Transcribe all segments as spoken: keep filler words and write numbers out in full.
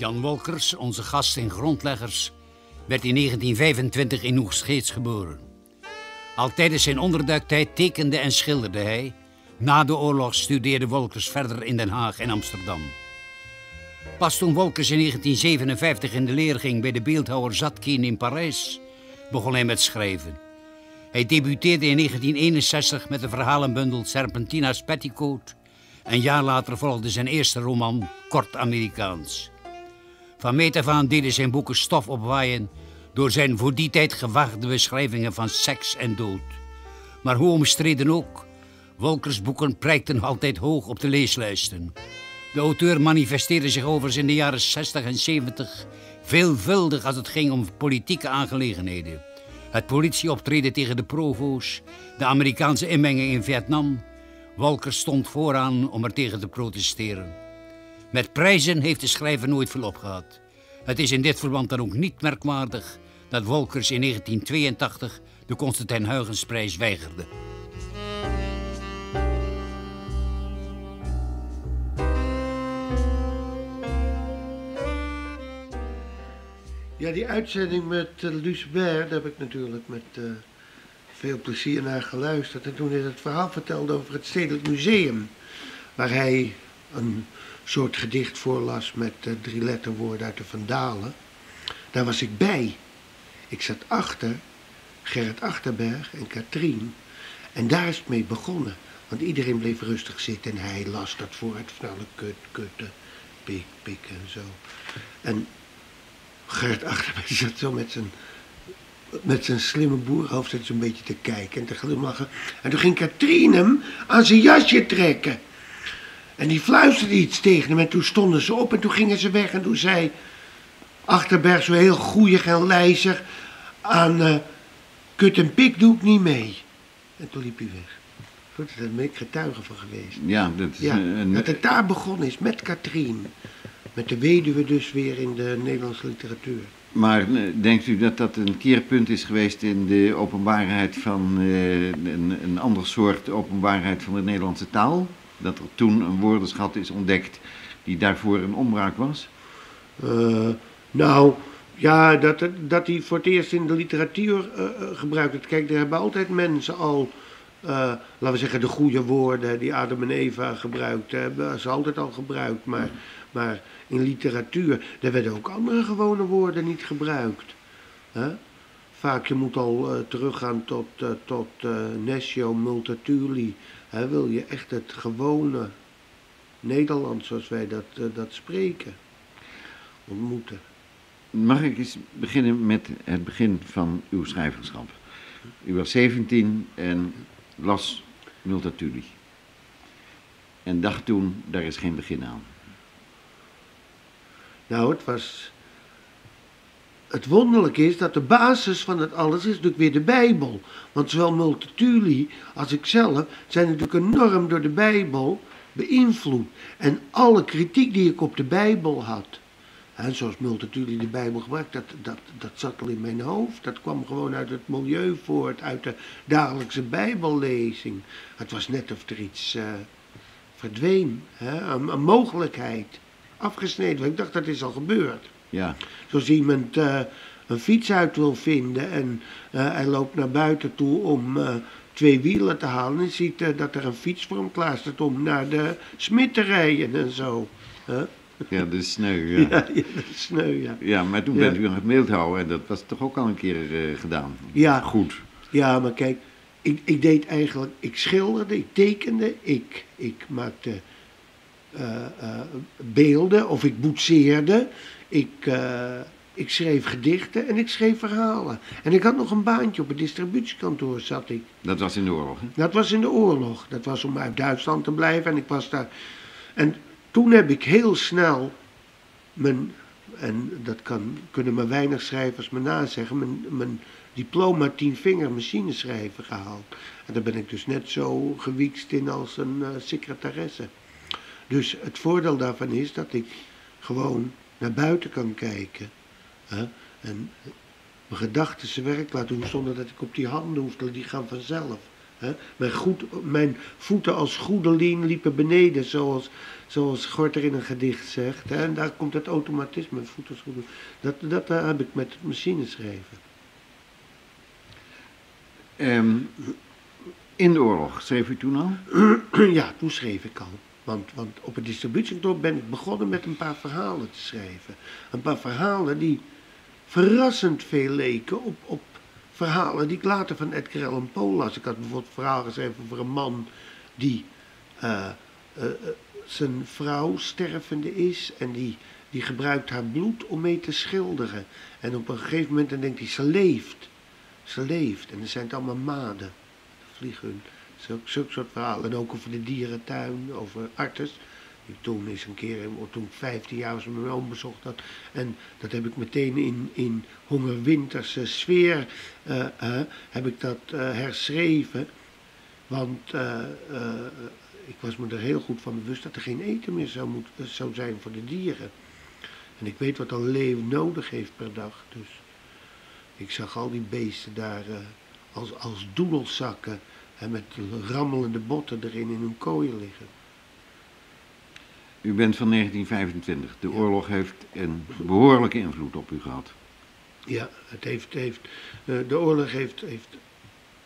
Jan Wolkers, onze gast en grondleggers, werd in negentien vijfentwintig in Oegstgeest geboren. Al tijdens zijn onderduiktijd tekende en schilderde hij. Na de oorlog studeerde Wolkers verder in Den Haag en Amsterdam. Pas toen Wolkers in negentien zevenenvijftig in de leer ging bij de beeldhouwer Zadkine in Parijs, begon hij met schrijven. Hij debuteerde in negentien eenenzestig met de verhalenbundel Serpentina's Petticoat. Een jaar later volgde zijn eerste roman Kort Amerikaans. Van meet af aan deden zijn boeken stof opwaaien door zijn voor die tijd gewaagde beschrijvingen van seks en dood. Maar hoe omstreden ook, Wolkers' boeken prijkten nog altijd hoog op de leeslijsten. De auteur manifesteerde zich overigens in de jaren zestig en zeventig veelvuldig als het ging om politieke aangelegenheden. Het politieoptreden tegen de provo's, de Amerikaanse inmenging in Vietnam. Wolkers stond vooraan om er tegen te protesteren. Met prijzen heeft de schrijver nooit veel opgehad. Het is in dit verband dan ook niet merkwaardig dat Wolkers in negentien tweeëntachtig de Constantin Huygensprijs weigerde. Ja, die uitzending met uh, Lucebert, daar heb ik natuurlijk met uh, veel plezier naar geluisterd. En toen hij het verhaal vertelde over het Stedelijk Museum, waar hij een soort gedicht voorlas met uh, drie letterwoorden uit de Vandalen, daar was ik bij. Ik zat achter Gerrit Achterberg en Katrien en daar is het mee begonnen. Want iedereen bleef rustig zitten en hij las dat voor het snelle kut, kutten, pik, pik en zo. En Gerrit Achterberg zat zo met zijn, met zijn slimme boerhoofd zo'n beetje te kijken en te glimlachen. En toen ging Katrien hem aan zijn jasje trekken. En die fluisterde iets tegen hem en toen stonden ze op en toen gingen ze weg. En toen zei Achterberg zo heel goeig en lijzig aan uh, kut en pik doe ik niet mee. En toen liep hij weg. Goed, daar ben ik getuige van geweest. Ja, dat, is ja, een... dat het daar begonnen is met Katrien. Met de weduwe dus weer in de Nederlandse literatuur. Maar denkt u dat dat een keerpunt is geweest in de openbaarheid van uh, een, een ander soort openbaarheid van de Nederlandse taal? Dat er toen een woordenschat is ontdekt die daarvoor een ombraak was? Uh, nou, ja, dat, dat die voor het eerst in de literatuur uh, gebruikt werd. Kijk, er hebben altijd mensen al, uh, laten we zeggen, de goede woorden die Adam en Eva gebruikt hebben. Ze altijd al gebruikt, maar... Maar in literatuur, daar werden ook andere gewone woorden niet gebruikt. He? Vaak, je moet al uh, teruggaan tot, uh, tot uh, Nescio, Multatuli. He? Wil je echt het gewone Nederlands, zoals wij dat, uh, dat spreken, ontmoeten. Mag ik eens beginnen met het begin van uw schrijverschap? U was zeventien en las Multatuli. En dacht toen, daar is geen begin aan. Nou, het was... Het wonderlijke is dat de basis van het alles is natuurlijk weer de Bijbel. Want zowel Multatuli als ikzelf zijn natuurlijk enorm door de Bijbel beïnvloed. En alle kritiek die ik op de Bijbel had, hè, zoals Multatuli de Bijbel gebruikt, dat, dat, dat zat al in mijn hoofd. Dat kwam gewoon uit het milieu voort, uit de dagelijkse Bijbellezing. Het was net of er iets uh, verdween, hè, een, een mogelijkheid. Afgesneden, want ik dacht dat is al gebeurd. Ja. Zoals iemand uh, een fiets uit wil vinden en uh, hij loopt naar buiten toe om uh, twee wielen te halen en ziet uh, dat er een fiets voor hem klaar staat om naar de smid te rijden en zo. Huh? Ja, dat is sneu, ja. Ja, ja, dat is sneu, ja. Ja, maar toen bent ja. u aan het beeldhouden en dat was toch ook al een keer uh, gedaan? Ja. Goed. Ja, maar kijk, ik, ik deed eigenlijk, ik schilderde, ik tekende, ik, ik maakte... Uh, uh, beelden of ik boetseerde, ik, uh, ik schreef gedichten en ik schreef verhalen. En ik had nog een baantje op het distributiekantoor zat ik. Dat was in de oorlog, hè? Dat was in de oorlog. Dat was om uit Duitsland te blijven en ik was daar. En toen heb ik heel snel mijn, en dat kan, kunnen maar weinig schrijvers me nazeggen, mijn, mijn diploma tien vinger machineschrijver gehaald. En daar ben ik dus net zo gewiekst in als een uh, secretaresse. Dus het voordeel daarvan is dat ik gewoon naar buiten kan kijken. Hè? En mijn gedachten zijn werk laten doen zonder dat ik op die handen hoef, die gaan vanzelf. Hè? Mijn, goed, mijn voeten als goedelien liepen beneden, zoals, zoals Gorter in een gedicht zegt. Hè? En daar komt het automatisme, voeten als goedelien. Dat, dat heb ik met machine schrijven. Um, in de oorlog, schreef u toen al? Ja, toen schreef ik al. Want, want op het distributiekantoor ben ik begonnen met een paar verhalen te schrijven. Een paar verhalen die verrassend veel leken op, op verhalen die ik later van Edgar Allan Poe las. Ik had bijvoorbeeld verhalen geschreven over een man die uh, uh, uh, zijn vrouw stervende is en die, die gebruikt haar bloed om mee te schilderen. En op een gegeven moment dan denkt hij, ze leeft, ze leeft. En er zijn het allemaal maden, vliegen. Zulke soort verhalen. En ook over de dierentuin, over Artis. Die toen is een keer, toen ik vijftien jaar was, mijn oom bezocht had. En dat heb ik meteen in, in hongerwinterse sfeer uh, uh, heb ik dat uh, herschreven. Want uh, uh, ik was me er heel goed van bewust dat er geen eten meer zou, moet, uh, zou zijn voor de dieren. En ik weet wat een leeuw nodig heeft per dag. Dus ik zag al die beesten daar uh, als, als doedelzakken. En met rammelende botten erin in hun kooien liggen. U bent van negentien vijfentwintig. De ja. oorlog heeft een behoorlijke invloed op u gehad. Ja, het heeft, heeft, de oorlog heeft, heeft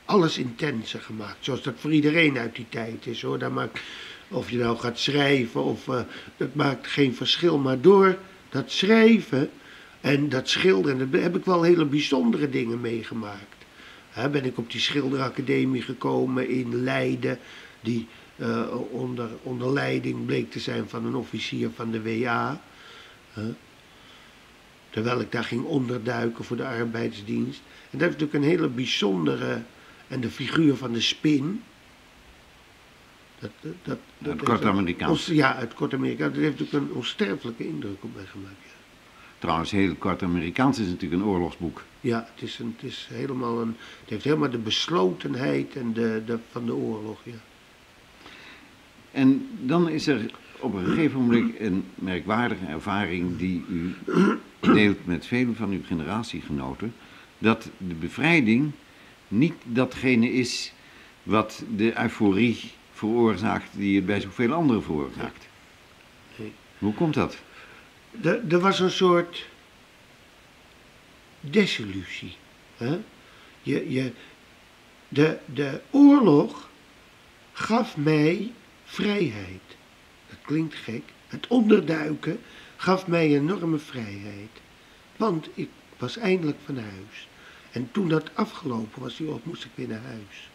alles intenser gemaakt. Zoals dat voor iedereen uit die tijd is, hoor. Dat maakt, of je nou gaat schrijven, of, uh, dat maakt geen verschil. Maar door dat schrijven en dat schilderen, daar heb ik wel hele bijzondere dingen meegemaakt. He, ben ik op die schilderacademie gekomen in Leiden, die uh, onder, onder leiding bleek te zijn van een officier van de W A. He. Terwijl ik daar ging onderduiken voor de arbeidsdienst. En dat is natuurlijk een hele bijzondere, en de figuur van de spin. Dat, dat, dat, dat het Kort Amerikaans. Ja, het Kort Amerikaans. Dat heeft natuurlijk een onsterfelijke indruk op mij gemaakt. Ja. Trouwens, heel Kort Amerikaans is natuurlijk een oorlogsboek. Ja, het, is een, het, is helemaal een, het heeft helemaal de beslotenheid en de, de, van de oorlog, ja. En dan is er op een gegeven moment een merkwaardige ervaring die u deelt met velen van uw generatiegenoten. Dat de bevrijding niet datgene is wat de euforie veroorzaakt die het bij zoveel anderen veroorzaakt. Nee. Hoe komt dat? Er was een soort desillusie. Hè? Je, je, de, de oorlog gaf mij vrijheid. Dat klinkt gek. Het onderduiken gaf mij enorme vrijheid. Want ik was eindelijk van huis. En toen dat afgelopen was, die oorlog, moest ik weer naar huis.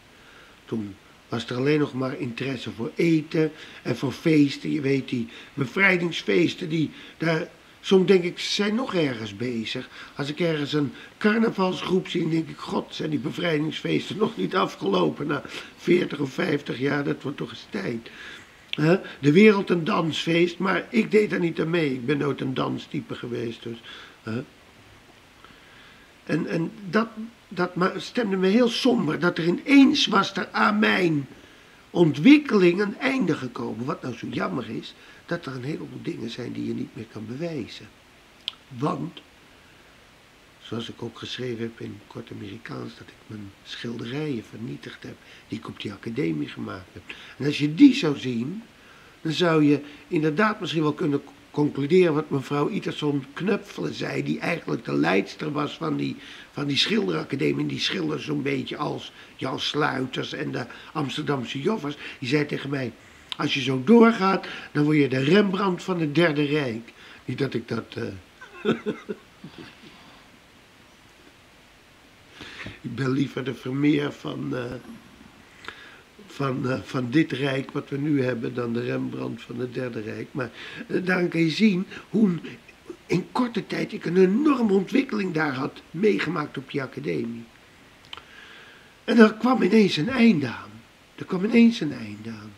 Toen was er alleen nog maar interesse voor eten en voor feesten. Je weet, die bevrijdingsfeesten, die daar... Soms denk ik, ze zijn nog ergens bezig. Als ik ergens een carnavalsgroep zie, denk ik, god, zijn die bevrijdingsfeesten nog niet afgelopen na veertig of vijftig jaar, dat wordt toch eens tijd. Huh? De wereld een dansfeest, maar ik deed daar niet aan mee. Ik ben nooit een danstype geweest. Dus, huh? En, en dat, dat stemde me heel somber, dat er ineens was er aan mijn ontwikkeling een einde gekomen. Wat nou zo jammer is, dat er een heleboel dingen zijn die je niet meer kan bewijzen. Want, zoals ik ook geschreven heb in Kort Amerikaans, dat ik mijn schilderijen vernietigd heb, die ik op die academie gemaakt heb. En als je die zou zien, dan zou je inderdaad misschien wel kunnen concluderen wat mevrouw Iterson Knöpfle zei, die eigenlijk de leidster was van die, van die schilderacademie. Die schilderde zo'n beetje als Jan Sluiters en de Amsterdamse joffers. Die zei tegen mij, als je zo doorgaat, dan word je de Rembrandt van het Derde Rijk. Niet dat ik dat... Uh... ik ben liever de Vermeer van, uh, van, uh, van dit Rijk wat we nu hebben dan de Rembrandt van het Derde Rijk. Maar uh, daarin kan je zien hoe in korte tijd ik een enorme ontwikkeling daar had meegemaakt op die academie. En er kwam ineens een einde aan. Er kwam ineens een einde aan.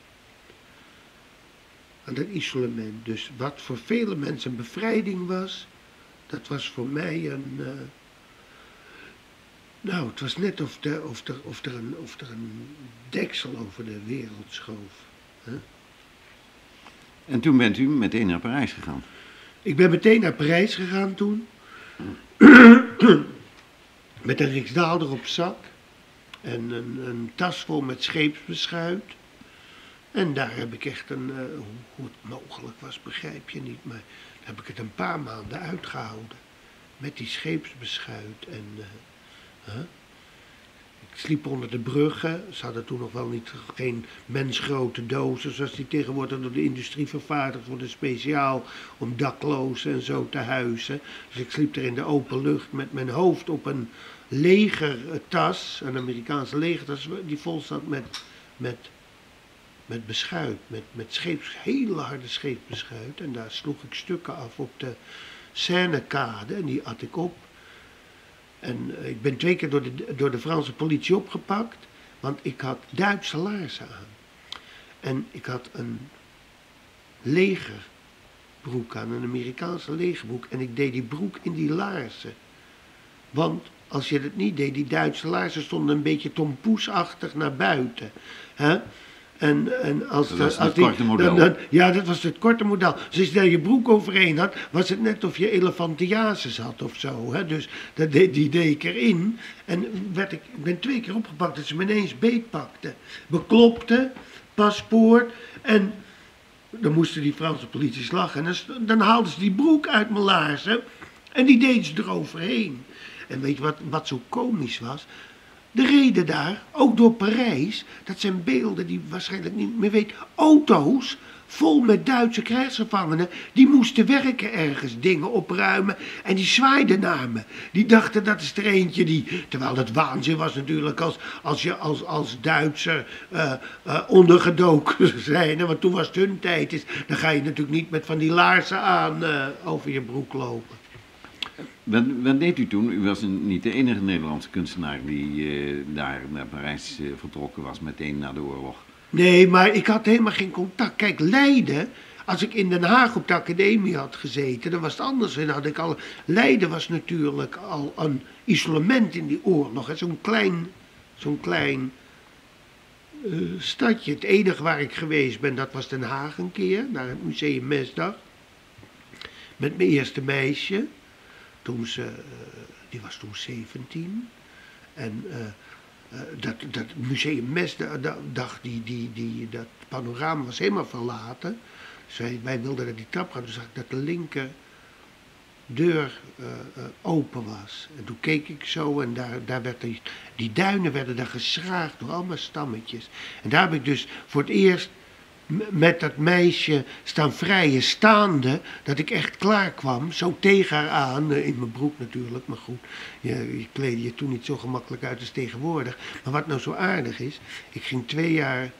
Aan dat isolement. Dus wat voor vele mensen een bevrijding was, dat was voor mij een... Uh... Nou, het was net of, de, of, de, of, er een, of er een deksel over de wereld schoof. Huh? En toen bent u meteen naar Parijs gegaan? Ik ben meteen naar Parijs gegaan toen. Met een riksdaalder op zak. en een, een tas vol met scheepsbeschuit. En daar heb ik echt een, uh, hoe het mogelijk was begrijp je niet, maar daar heb ik het een paar maanden uitgehouden. Met die scheepsbeschuit en... Uh, huh? Ik sliep onder de bruggen. Ze hadden toen nog wel niet, geen mensgrote dozen zoals die tegenwoordig door de industrie vervaardigd worden, speciaal om daklozen en zo te huizen. Dus ik sliep er in de open lucht met mijn hoofd op een legertas, een Amerikaanse legertas, die vol zat met, met, met beschuit, met, met scheeps, hele harde scheepsbeschuit. En daar sloeg ik stukken af op de Seinekade en die at ik op. En ik ben twee keer door de, door de Franse politie opgepakt, want ik had Duitse laarzen aan. En ik had een legerbroek aan, een Amerikaanse legerbroek. En ik deed die broek in die laarzen. Want als je dat niet deed, die Duitse laarzen stonden een beetje tompoesachtig naar buiten. Hè? En, en als dat de, was als het die, korte model. Dan, dan, ja, dat was het korte model. Dus als je daar je broek overheen had, was het net of je elefantiasis had of zo. Hè? Dus dat deed, die deed ik erin. En werd ik, ik ben twee keer opgepakt dat ze me ineens beetpakten. Beklopte, paspoort. En dan moesten die Franse politie lachen. En dan, dan haalden ze die broek uit mijn laarzen. En die deden ze eroverheen. En weet je wat, wat zo komisch was? De reden daar, ook door Parijs, dat zijn beelden die waarschijnlijk niet meer weet, auto's vol met Duitse krijgsgevangenen, die moesten werken ergens, dingen opruimen en die zwaaiden naar me. Die dachten dat is er eentje die, terwijl het waanzin was natuurlijk als, als je als, als Duitser uh, uh, ondergedoken zou zijn, want toen was het hun tijd, is, dan ga je natuurlijk niet met van die laarzen aan uh, over je broek lopen. Wat, wat deed u toen? U was een, niet de enige Nederlandse kunstenaar die uh, daar naar Parijs uh, vertrokken was, meteen na de oorlog. Nee, maar ik had helemaal geen contact. Kijk, Leiden, als ik in Den Haag op de academie had gezeten, dan was het anders. En had ik al, Leiden was natuurlijk al een isolement in die oorlog. Zo'n klein, zo'n klein uh, stadje. Het enige waar ik geweest ben, dat was Den Haag een keer, naar het Museum Mesdag. Met mijn eerste meisje. Toen ze, die was toen zeventien. En uh, dat, dat Museum Mesdag, die, die, die, dat panorama was helemaal verlaten. Dus wij, wij wilden naar die trap gaan, toen zag ik dat de linker deur uh, open was. En toen keek ik zo en daar, daar werd die, die duinen werden daar geschraagd door allemaal stammetjes. En daar heb ik dus voor het eerst met dat meisje staan vrijen, staande, dat ik echt klaar kwam, zo tegen haar aan, in mijn broek natuurlijk, maar goed, je, je kleedde je toen niet zo gemakkelijk uit als tegenwoordig. Maar wat nou zo aardig is, ik ging twee jaar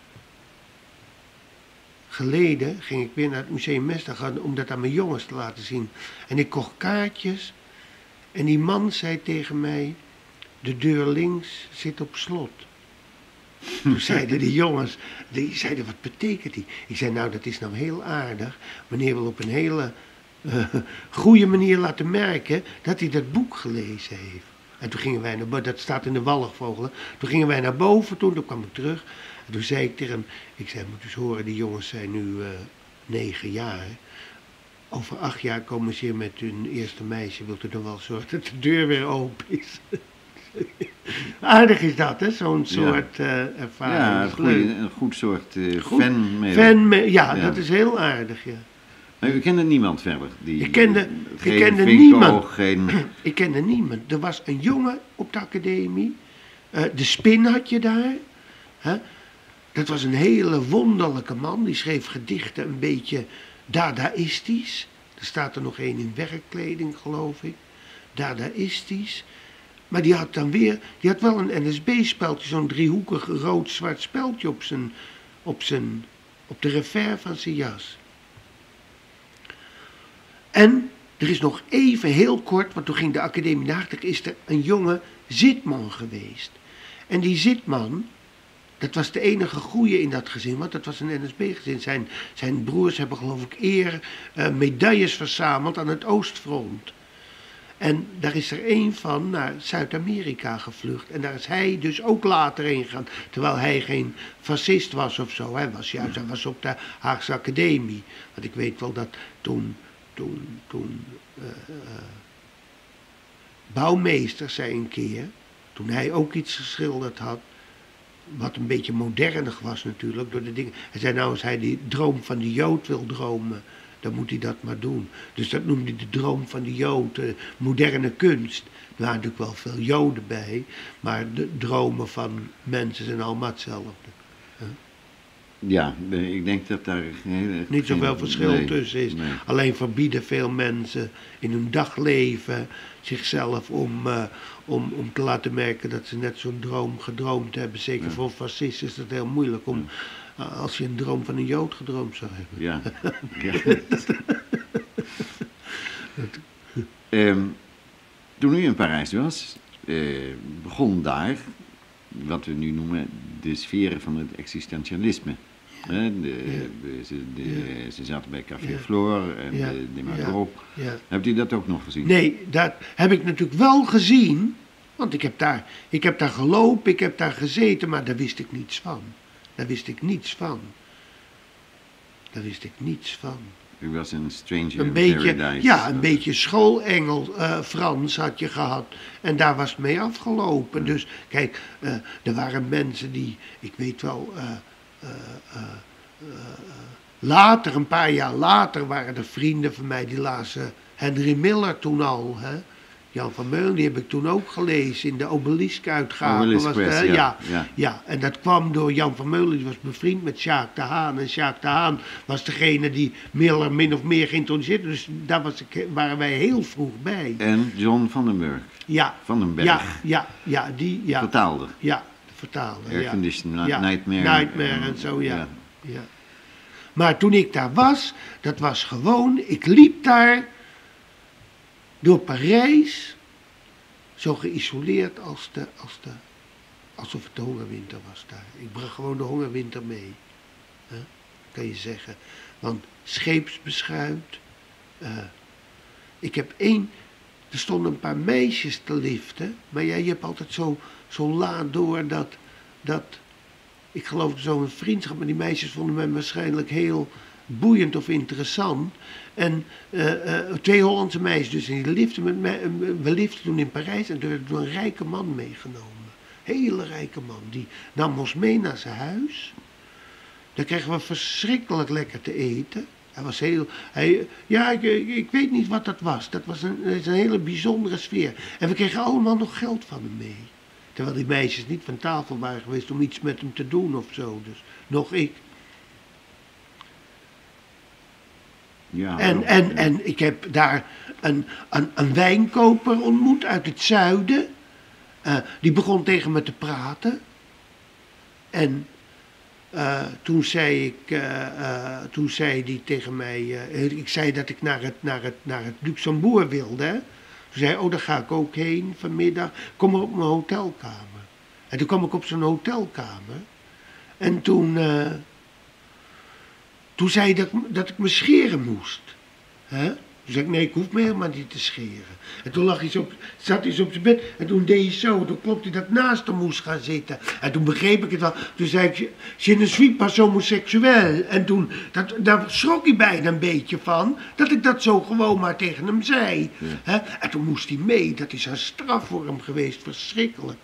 geleden, ging ik weer naar het Museum Mesdag gaan om dat aan mijn jongens te laten zien. En ik kocht kaartjes en die man zei tegen mij, de deur links zit op slot. Toen zeiden die jongens, die zeiden, wat betekent die? Ik zei, nou dat is nou heel aardig. Meneer wil op een hele uh, goede manier laten merken dat hij dat boek gelezen heeft. En toen gingen wij naar boven, dat staat in de Walligvogelen. Toen gingen wij naar boven, toen, toen kwam ik terug. En toen zei ik tegen hem, ik zei, moet eens horen, die jongens zijn nu uh, negen jaar. Over acht jaar komen ze hier met hun eerste meisje. Wilt u dan wel zorgen dat de deur weer open is? Aardig is dat, hè? Zo'n soort ja. uh, ervaring. Ja, een, goeie, een goed soort uh, goed. fanmail. Fanmail, ja, ja, dat is heel aardig, ja. Maar u kende niemand verder? Die, ik kende, geen ik kende Vinko, niemand. Geen... Ik kende niemand. Er was een jongen op de academie. Uh, de Spin had je daar. Huh? Dat was een hele wonderlijke man. Die schreef gedichten een beetje dadaïstisch. Er staat er nog één in werkkleding, geloof ik. Dadaïstisch. Maar die had dan weer, die had wel een N S B-speldje, zo'n driehoekig rood-zwart speldje op zijn, op zijn, op de revers van zijn jas. En er is nog even heel kort, want toen ging de academie naar, is er een jonge zitman geweest. En die zitman, dat was de enige goeie in dat gezin, want dat was een N S B-gezin. Zijn, zijn broers hebben geloof ik eer uh, medailles verzameld aan het Oostfront. En daar is er één van naar Zuid-Amerika gevlucht. En daar is hij dus ook later heen gegaan. Terwijl hij geen fascist was of zo. Hij was juist, hij was op de Haagse Academie. Want ik weet wel dat toen, toen, toen uh, uh, bouwmeester zei een keer, toen hij ook iets geschilderd had, Wat een beetje moderner was natuurlijk door de dingen. Hij zei nou, als hij die droom van de Jood wil dromen, dan moet hij dat maar doen. Dus dat noemde hij de droom van de Jood, eh, moderne kunst. Er waren natuurlijk wel veel Joden bij, maar de dromen van mensen zijn allemaal hetzelfde. Huh? Ja, ik denk dat daar geen, niet zoveel verschil nee, tussen is. Nee. Alleen verbieden veel mensen in hun dagleven zichzelf om, uh, om, om te laten merken dat ze net zo'n droom gedroomd hebben. Zeker ja. voor fascisten is dat heel moeilijk om, ja. als je een droom van een Jood gedroomd zou hebben. Ja. ja. dat... um, toen u in Parijs was, uh, begon daar wat we nu noemen de sferen van het existentialisme. He, de, ja. ze, de, ja. ze zaten bij Café ja. Flore en ja. de, de Magro. Ja. Ja. Hebt u dat ook nog gezien? Nee, dat heb ik natuurlijk wel gezien. Want ik heb daar, ik heb daar gelopen, ik heb daar gezeten, maar daar wist ik niets van. Daar wist ik niets van. Daar wist ik niets van. U was een stranger een in beetje, paradise. Ja, een beetje schoolengel uh, Frans had je gehad. En daar was het mee afgelopen. Hmm. Dus kijk, uh, er waren mensen die, ik weet wel... Uh, Uh, uh, uh, later, een paar jaar later, waren er vrienden van mij die lazen Henry Miller toen al. Hè? Jan Vermeulen, die heb ik toen ook gelezen in de Obelisk-uitgave. Obelisk ja, ja, ja. ja, en dat kwam door Jan Vermeulen, die was bevriend met Sjaak de Haan. En Sjaak de Haan was degene die Miller min of meer geïntroduceerd. Dus daar was ik, waren wij heel vroeg bij. En John van den Berg. Ja. Van den Berg. Ja, ja, ja, die, ja. Vertaalde. Ja. Vertalen, Air Condition ja. Nightmare. Nightmare en zo, ja. Ja. ja. Maar toen ik daar was, dat was gewoon, ik liep daar door Parijs, zo geïsoleerd als de, als de, alsof het de hongerwinter was daar. Ik bracht gewoon de hongerwinter mee, huh? Kan je zeggen. Want scheepsbeschuit, uh, ik heb één, er stonden een paar meisjes te liften, maar ja, je hebt altijd zo... Zo laat door dat, dat ik geloof zo'n vriendschap, maar die meisjes vonden mij waarschijnlijk heel boeiend of interessant. En uh, uh, twee Hollandse meisjes dus, en die liften met mij, we liften toen in Parijs en er door een rijke man meegenomen. Hele rijke man, die nam ons mee naar zijn huis. Daar kregen we verschrikkelijk lekker te eten. Hij was heel, hij, ja, ik, ik weet niet wat dat was. Dat was een, dat is een hele bijzondere sfeer. En we kregen allemaal nog geld van hem mee. Terwijl die meisjes niet van tafel waren geweest om iets met hem te doen of zo. Dus nog ik. Ja, en, en, en ik heb daar een, een, een wijnkoper ontmoet uit het zuiden. Uh, die begon tegen me te praten. En uh, toen zei ik, uh, uh, toen zei die tegen mij, uh, ik zei dat ik naar het, naar het, naar het Luxembourg wilde, hè. Toen zei hij, oh, daar ga ik ook heen vanmiddag. Kom maar op mijn hotelkamer. En toen kwam ik op zijn hotelkamer. En toen, uh, toen zei hij dat, dat ik me scheren moest. Huh? Toen zei ik, nee, ik hoef me helemaal niet te scheren. En toen lag hij zo, zat hij zo op zijn bed en toen deed hij zo. Toen klopte hij dat naast hem moest gaan zitten. En toen begreep ik het wel. Toen zei ik, je ne suis pas homoseksueel. En toen, dat, daar schrok hij bijna een beetje van, dat ik dat zo gewoon maar tegen hem zei. Ja. Hè? En toen moest hij mee, dat is een straf voor hem geweest, verschrikkelijk.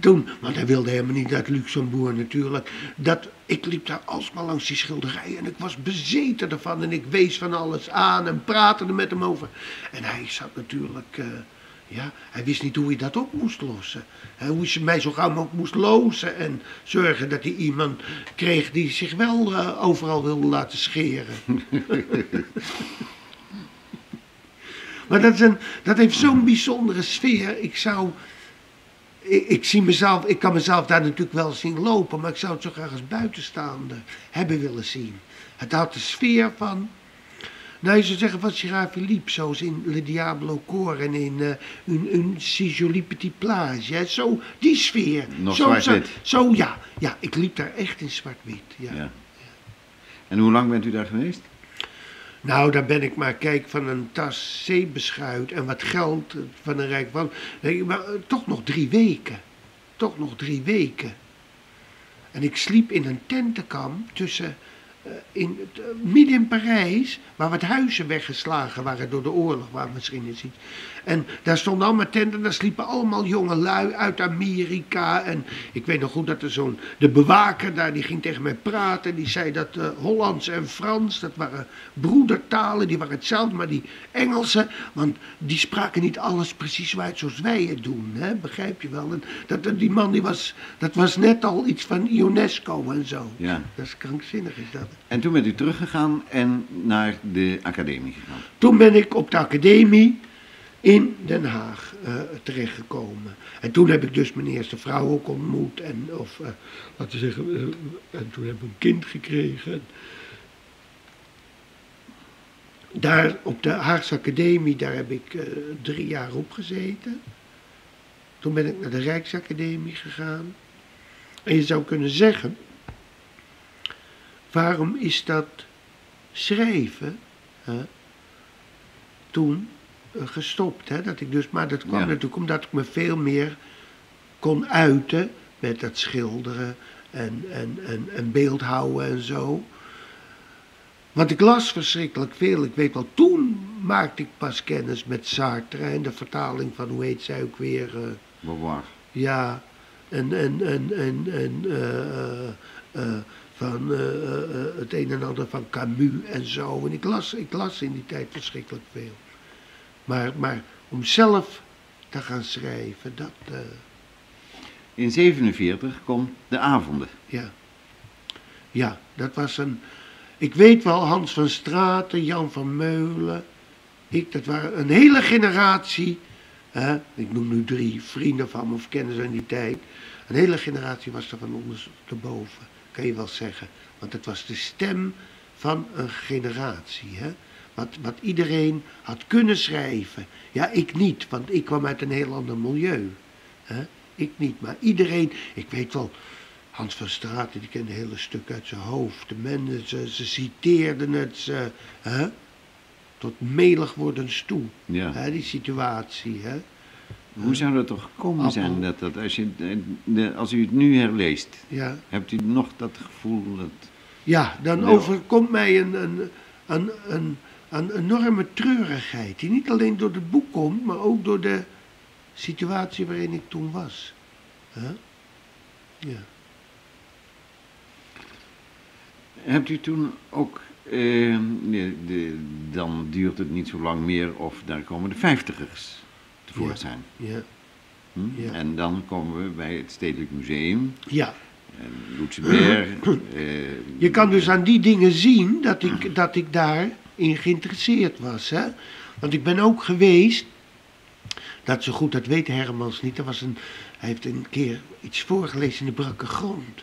Toen, want hij wilde helemaal niet uit Luxemburg natuurlijk. Dat, ik liep daar alsmaar langs die schilderij en ik was bezeten ervan en ik wees van alles aan en praatte er met hem over. En hij zat natuurlijk, uh, ja, hij wist niet hoe hij dat op moest lossen. He, hoe hij mij zo gauw mogelijk moest lozen en zorgen dat hij iemand kreeg die zich wel uh, overal wilde laten scheren. Maar dat, is een, dat heeft zo'n bijzondere sfeer. Ik zou... Ik, ik, zie mezelf, ik kan mezelf daar natuurlijk wel zien lopen, maar ik zou het zo graag als buitenstaander hebben willen zien. Het had de sfeer van, nou je zou zeggen van Gérard Philippe, zoals in Le Diablo Koren en in uh, un, un Si Jolie Petit Plage. Hè? Zo, die sfeer. Nog zwart-wit. Zo, zo, ja, ja, ik liep daar echt in zwart-wit. Ja. Ja. Ja. En hoe lang bent u daar geweest? Nou, daar ben ik maar, kijk, van een tas zeebeschuit en wat geld van een rijk man. Nee, maar uh, toch nog drie weken. Toch nog drie weken. En ik sliep in een tentenkamp tussen in het, midden in Parijs, waar wat huizen weggeslagen waren door de oorlog, waar we misschien eens iets. En daar stonden allemaal tenten, daar sliepen allemaal jonge lui uit Amerika. En ik weet nog goed dat er zo'n, de bewaker daar, die ging tegen mij praten. Die zei dat uh, Hollands en Frans, dat waren broedertalen, die waren hetzelfde. Maar die Engelsen, want die spraken niet alles precies uit zoals wij het doen, hè? Begrijp je wel. En dat, die man, die was, dat was net al iets van UNESCO en zo. Ja. Dat is krankzinnig, is dat. En toen bent u teruggegaan en naar de academie gegaan? Toen ben ik op de academie in Den Haag uh, terechtgekomen. En toen heb ik dus mijn eerste vrouw ook ontmoet. En, of, uh, laten we zeggen, uh, en toen heb ik een kind gekregen. Daar op de Haagse Academie, daar heb ik uh, drie jaar op gezeten. Toen ben ik naar de Rijksacademie gegaan. En je zou kunnen zeggen, waarom is dat schrijven uh, toen gestopt, hè? Dat ik dus, maar dat kwam ja. natuurlijk omdat ik me veel meer kon uiten met dat schilderen en, en, en, en beeldhouden en zo. Want ik las verschrikkelijk veel. Ik weet wel, toen maakte ik pas kennis met Sartre en de vertaling van, hoe heet zij ook weer? Uh, Beauvoir. Ja, en, en, en, en, en uh, uh, van uh, uh, het een en ander van Camus en zo. En ik las, ik las in die tijd verschrikkelijk veel. Maar, maar om zelf te gaan schrijven, dat... Uh... In negentien zevenenveertig komt De Avonden. Ja. Ja, dat was een... Ik weet wel, Hans van Straten, Jan Vermeulen, ik, dat waren een hele generatie. Hè? Ik noem nu drie vrienden van me of kennissen in die tijd. Een hele generatie was er van onder te boven, kan je wel zeggen. Want het was de stem van een generatie, hè. Wat, wat iedereen had kunnen schrijven. Ja, ik niet, want ik kwam uit een heel ander milieu. He? Ik niet, maar iedereen... Ik weet wel, Hans van Straten, die kende een hele stuk uit zijn hoofd. De mensen, ze, ze citeerden het, ze, he? Tot melig wordens toe. Ja. He? Die situatie. He? Hoe zou dat toch gekomen Appel. zijn? Dat, dat als, je, de, als u het nu herleest, ja. hebt u nog dat gevoel? Dat... Ja, dan nou. overkomt mij een... een, een, een Een enorme treurigheid, die niet alleen door het boek komt, maar ook door de situatie waarin ik toen was. Huh? Ja. Hebt u toen ook, eh, de, de, dan duurt het niet zo lang meer of daar komen de vijftigers tevoorschijn. Ja. Ja. Hm? Ja. En dan komen we bij het Stedelijk Museum. Ja. En Lucebert. eh, Je kan dus aan die dingen zien dat ik, dat ik daar... in geïnteresseerd was, hè. Want ik ben ook geweest, dat zo goed, dat weet Hermans niet, er was een, hij heeft een keer iets voorgelezen in de brakke grond.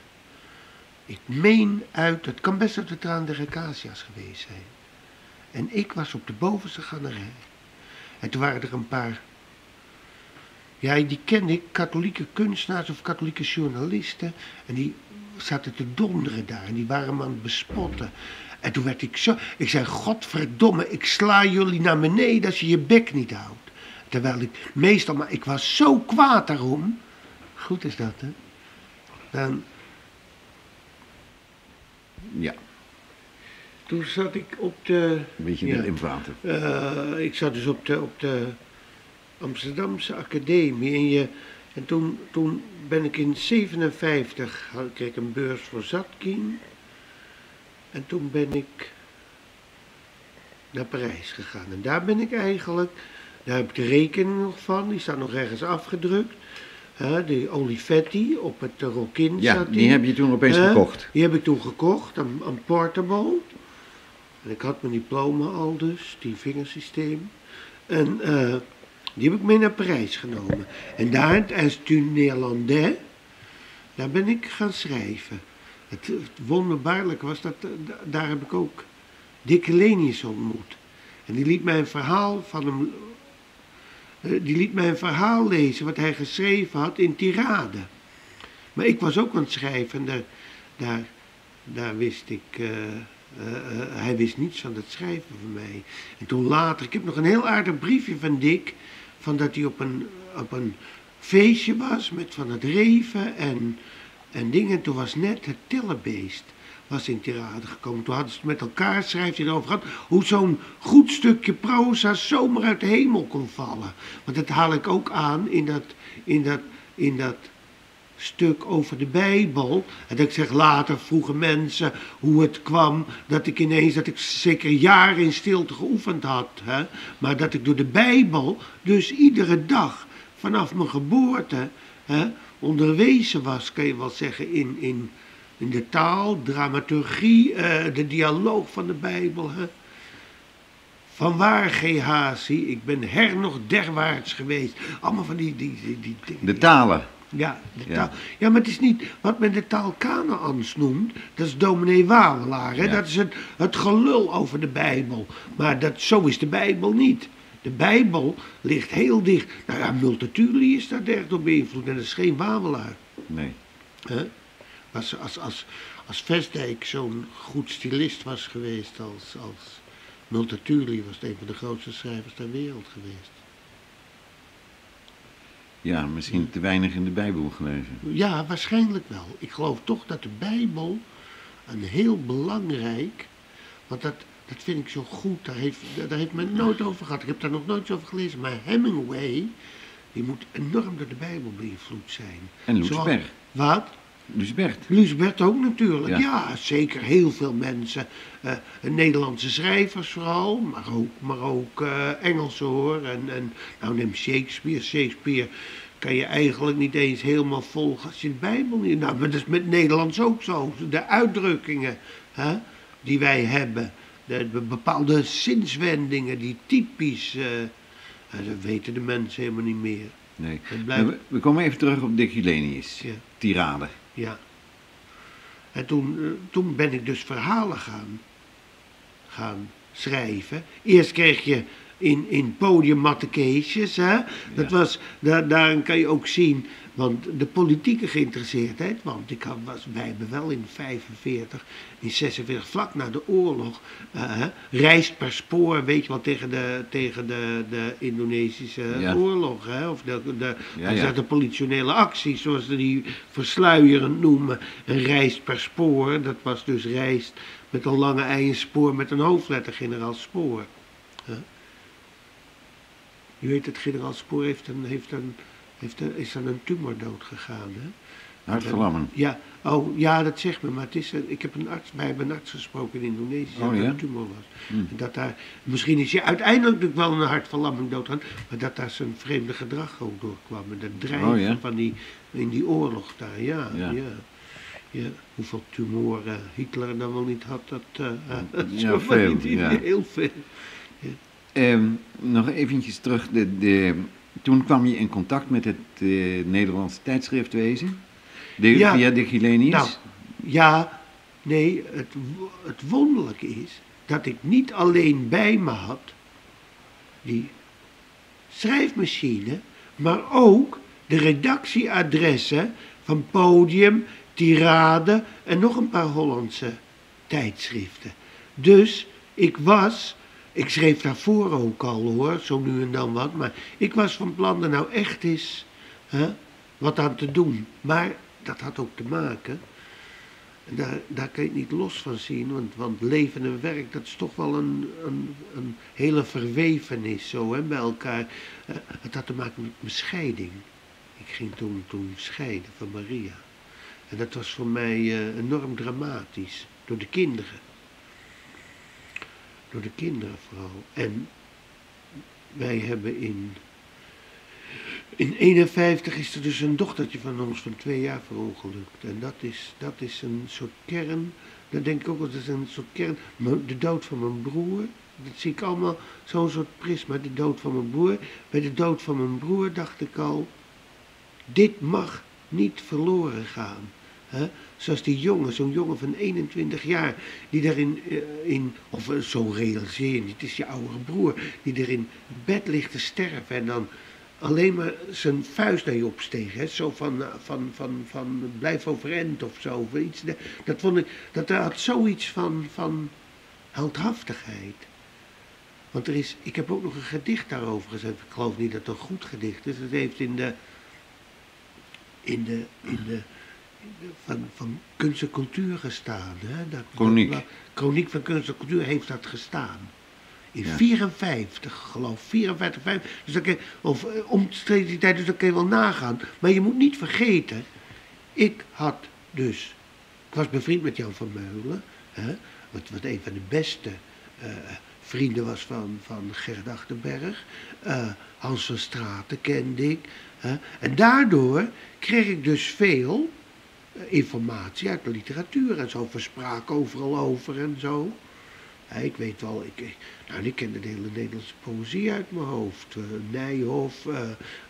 Ik meen uit, het kan best uit de Traan der Acacia's geweest zijn. En ik was op de bovenste galerij. En toen waren er een paar, ja, die kende ik, katholieke kunstenaars of katholieke journalisten, en die zaten te donderen daar, en die waren me aan het bespotten. En toen werd ik zo, ik zei, godverdomme, ik sla jullie naar beneden als je je bek niet houdt. Terwijl ik meestal, maar ik was zo kwaad daarom. Goed is dat, hè? Dan... Ja. Toen zat ik op de... Een beetje ja, in water. Uh, ik zat dus op de, op de Amsterdamse Academie. En, je, en toen, toen ben ik in zevenenvijftig, kreeg ik een beurs voor Zadkine. En toen ben ik naar Parijs gegaan. En daar ben ik eigenlijk, daar heb ik de rekening nog van, die staat nog ergens afgedrukt. He, de Olivetti op het Rokin. Ja, zat die. die heb je toen opeens He, gekocht. Die heb ik toen gekocht, een, een portable. En ik had mijn diploma al dus, die vingersysteem. En uh, die heb ik mee naar Parijs genomen. En daar, het Institut Néerlandais, daar ben ik gaan schrijven. Het wonderbaarlijke was dat, daar heb ik ook Dick Hillenius ontmoet. En die liet mij een verhaal van hem, die liet mij een verhaal lezen wat hij geschreven had in Tirade. Maar ik was ook aan het schrijven en daar, daar, daar wist ik, uh, uh, uh, hij wist niets van het schrijven van mij. En toen later, ik heb nog een heel aardig briefje van Dick, van dat hij op een, op een feestje was met Van het Reven en... En dingen, toen was net het tillebeest. was in Tirade gekomen. Toen hadden ze het met elkaar, schrijft hij erover gehad, hoe zo'n goed stukje proza zomaar uit de hemel kon vallen. Want dat haal ik ook aan in dat, in dat, in dat stuk over de Bijbel. En dat ik zeg, later vroegen mensen hoe het kwam dat ik ineens, dat ik zeker jaren in stilte geoefend had. Hè? Maar dat ik door de Bijbel dus iedere dag vanaf mijn geboorte hè, onderwezen was, kan je wel zeggen, in... in In de taal, dramaturgie, uh, de dialoog van de Bijbel. Hè? Vanwaar, Gehazi, ik ben her nog derwaarts geweest. Allemaal van die... die, die, die, die de talen. Ja, de ja. Taal. Ja, maar het is niet wat men de taal Kanaans noemt. Dat is dominee Wawelaar. Hè? Ja. Dat is het, het gelul over de Bijbel. Maar dat, zo is de Bijbel niet. De Bijbel ligt heel dicht. Nou ja, Multatuli is daar echt door beïnvloed. En dat is geen Wawelaar. Nee. Huh? Als, als, als, als Vestdijk zo'n goed stylist was geweest als, als Multatuli, was het een van de grootste schrijvers ter wereld geweest. Ja, misschien te weinig in de Bijbel gelezen. Ja, waarschijnlijk wel. Ik geloof toch dat de Bijbel een heel belangrijk, want dat, dat vind ik zo goed, daar heeft, daar heeft men nooit over gehad. Ik heb daar nog nooit over gelezen, maar Hemingway, die moet enorm door de Bijbel beïnvloed zijn. En Lucebert. Wat? Lucebert. Lucebert ook natuurlijk, ja, ja zeker heel veel mensen. Uh, Nederlandse schrijvers vooral, maar ook, maar ook uh, Engelsen hoor. En, en, nou neem Shakespeare, Shakespeare kan je eigenlijk niet eens helemaal volgen als je de Bijbel niet... Nou, maar dat is met Nederlands ook zo. De uitdrukkingen hè, die wij hebben, de, de bepaalde zinswendingen die typisch... Uh, uh, dat weten de mensen helemaal niet meer. Nee. Blijft... We, we komen even terug op Dick Hillenius, ja. Tirade. Ja. En toen, toen ben ik dus verhalen gaan, gaan schrijven. Eerst kreeg je in, in Podium mattekeesjes, hè. Ja. Dat was, daar, daarin kan je ook zien, want de politieke geïnteresseerdheid, want ik had, was, wij hebben wel in vijfenveertig, in zesenveertig, vlak na de oorlog, uh, reist per spoor, weet je wel, tegen de, tegen de, de Indonesische ja. oorlog, hè? Of de, de, ja, ja. de politionele acties, zoals ze die versluierend noemen, een reist per spoor, dat was dus reist met een lange ei en spoor met een hoofdletter, generaal Spoor. Huh? U weet het, generaal Spoor heeft een... Heeft een Heeft er, is dan een tumor dood gegaan, hè? Hartverlamming. Ja, oh, ja, dat zegt me, maar het is, ik heb een arts, wij hebben een arts gesproken in Indonesië, oh, dat ja? een tumor was. Mm. Dat daar, misschien is je uiteindelijk wel een hartverlamming doodgaan, maar dat daar zijn vreemde gedrag ook doorkwam. En dat drijven oh, ja? van die, in die oorlog daar, ja, ja. ja. Ja, hoeveel tumoren Hitler dan wel niet had, dat uh, ja, veel, niet, ja. heel veel. Ja. Um, nog eventjes terug, de... de Toen kwam je in contact met het eh, Nederlandse tijdschriftwezen, de, ja, via Dick Hillenius. Nou, ja, nee, het, het wonderlijke is dat ik niet alleen bij me had die schrijfmachine, maar ook de redactieadressen van Podium, Tirade en nog een paar Hollandse tijdschriften. Dus ik was... Ik schreef daarvoor ook al hoor, zo nu en dan wat, maar ik was van plan er nou echt eens hè, wat aan te doen. Maar dat had ook te maken, daar, daar kan je het niet los van zien, want, want leven en werk dat is toch wel een, een, een hele verwevenis zo hè, bij elkaar. Het had te maken met mijn scheiding. Ik ging toen, toen scheiden van Maria. En dat was voor mij uh, enorm dramatisch, door de kinderen. Door de kinderen vooral. En wij hebben in... In eenenvijftig is er dus een dochtertje van ons van twee jaar verongelukt. En dat is, dat is een soort kern... Dat denk ik ook, dat is een soort kern... De dood van mijn broer... Dat zie ik allemaal, zo'n soort prisma. De dood van mijn broer... Bij de dood van mijn broer dacht ik al... Dit mag niet verloren gaan. He? Zoals die jongen, zo'n jongen van eenentwintig jaar, die daarin, uh, in, of uh, zo realiseer je niet, het is je oudere broer, die er in bed ligt te sterven en dan alleen maar zijn vuist naar je opsteeg. He? Zo van, uh, van, van, van blijf overeind of zo. Of iets. Dat vond ik, dat had zoiets van, van heldhaftigheid. Want er is, ik heb ook nog een gedicht daarover gezet, ik geloof niet dat het een goed gedicht is, het heeft in de, in de, in de van, van kunst en cultuur gestaan. Hè? Dat, Chroniek. Dat, Chroniek van kunst en cultuur heeft dat gestaan. In negentien vierenvijftig, ja. Geloof vierenvijftig, vijfenvijftig, dus dat kan, of omstreeks die tijd, dus dat kan je wel nagaan. Maar je moet niet vergeten, ik had dus, ik was bevriend met Jan Vermeulen, hè, wat, wat een van de beste uh, vrienden was van, van Gerrit Achterberg. Uh, Hans van Straten kende ik. Hè, en daardoor kreeg ik dus veel uh, informatie uit de literatuur en zo, verspraak overal over en zo. He, ik weet wel, ik, nou, ik kende de hele Nederlandse poëzie uit mijn hoofd. Uh, Nijhoff, uh,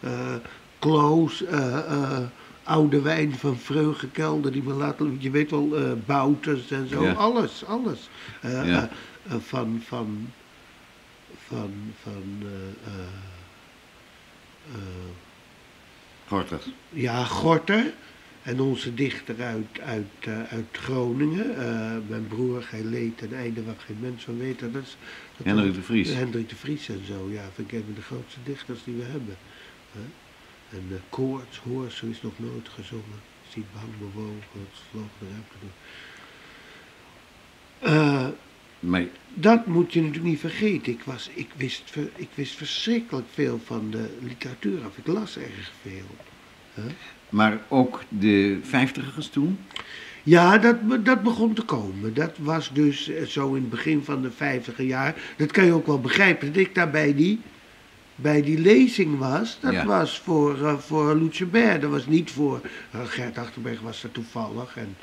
uh, Kloos, uh, uh, Oude Wijn van Vreugdekelder, die me laten, je weet wel, uh, Bouters en zo, ja. alles, alles. Uh, ja. uh, uh, van, van, van, van, uh, uh, Gorter. Ja, Gorter. En onze dichter uit, uit, uh, uit Groningen, uh, mijn broer, geen leed en einde waar geen mens van weet. Dat is, dat Hendrik de Vries. Hendrik de Vries en zo, ja, vind ik een van de grootste dichters die we hebben. Huh? En uh, Koorts, Hoorst, zo is nog nooit gezongen. Is niet bang bewogen, het vloog eruit te doen. Uh, nee. Dat moet je natuurlijk niet vergeten. Ik, was, ik, wist, ik wist verschrikkelijk veel van de literatuur af. Ik las erg veel. Huh? Maar ook de vijftigers toen? Ja, dat, dat begon te komen. Dat was dus zo in het begin van de vijftiger jaar. Dat kan je ook wel begrijpen. Dat ik daar bij die, bij die lezing was, dat ja. was voor, uh, voor Lucebert. Dat was niet voor... Uh, Gerrit Achterberg was daar toevallig. En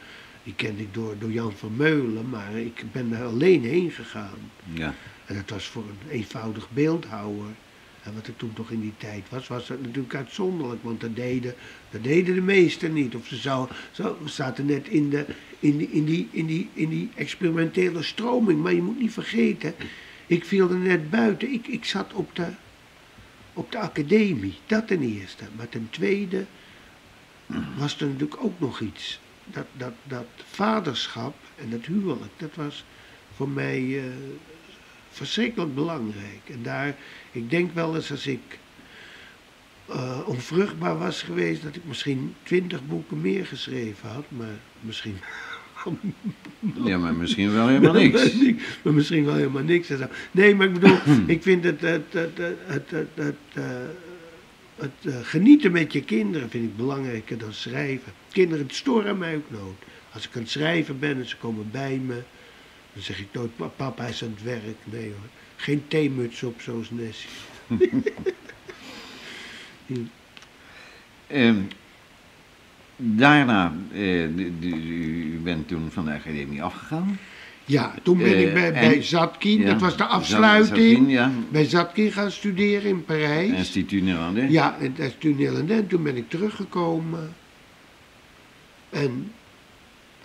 die kende ik door, door Jan Vermeulen. Maar ik ben daar alleen heen gegaan. Ja. En dat was voor een eenvoudig beeldhouwer. En wat er toen toch in die tijd was, was dat natuurlijk uitzonderlijk, want dat deden, dat deden de meesten niet. Of ze zouden, zo, we zaten net in, de, in, die, in, die, in, die, in die experimentele stroming. Maar je moet niet vergeten, ik viel er net buiten. Ik, ik zat op de, op de academie, dat ten eerste. Maar ten tweede was er natuurlijk ook nog iets. Dat, dat, dat vaderschap en dat huwelijk, dat was voor mij... Uh, verschrikkelijk belangrijk. En daar, ik denk wel eens als ik uh, onvruchtbaar was geweest, dat ik misschien twintig boeken meer geschreven had, maar misschien... ja, maar misschien wel helemaal niks. maar misschien wel helemaal niks. Nee, maar ik bedoel, ik vind het, het, het, het, het, het, het, uh, het uh, genieten met je kinderen vind ik belangrijker dan schrijven. Kinderen storen mij ook nooit. Als ik aan het schrijven ben en ze komen bij me, dan zeg ik nooit, papa is aan het werk. Nee hoor, geen theemuts op zoals Nessie. hmm. um, daarna, uh, u bent toen van de academie afgegaan. Ja, toen ben uh, ik bij, bij Zadkine, ja, dat was de afsluiting, Zadkine, ja. bij Zadkine gaan studeren in Parijs. Institut Néerlandais. Ja, het Institut Néerlandais. Toen ben ik teruggekomen. En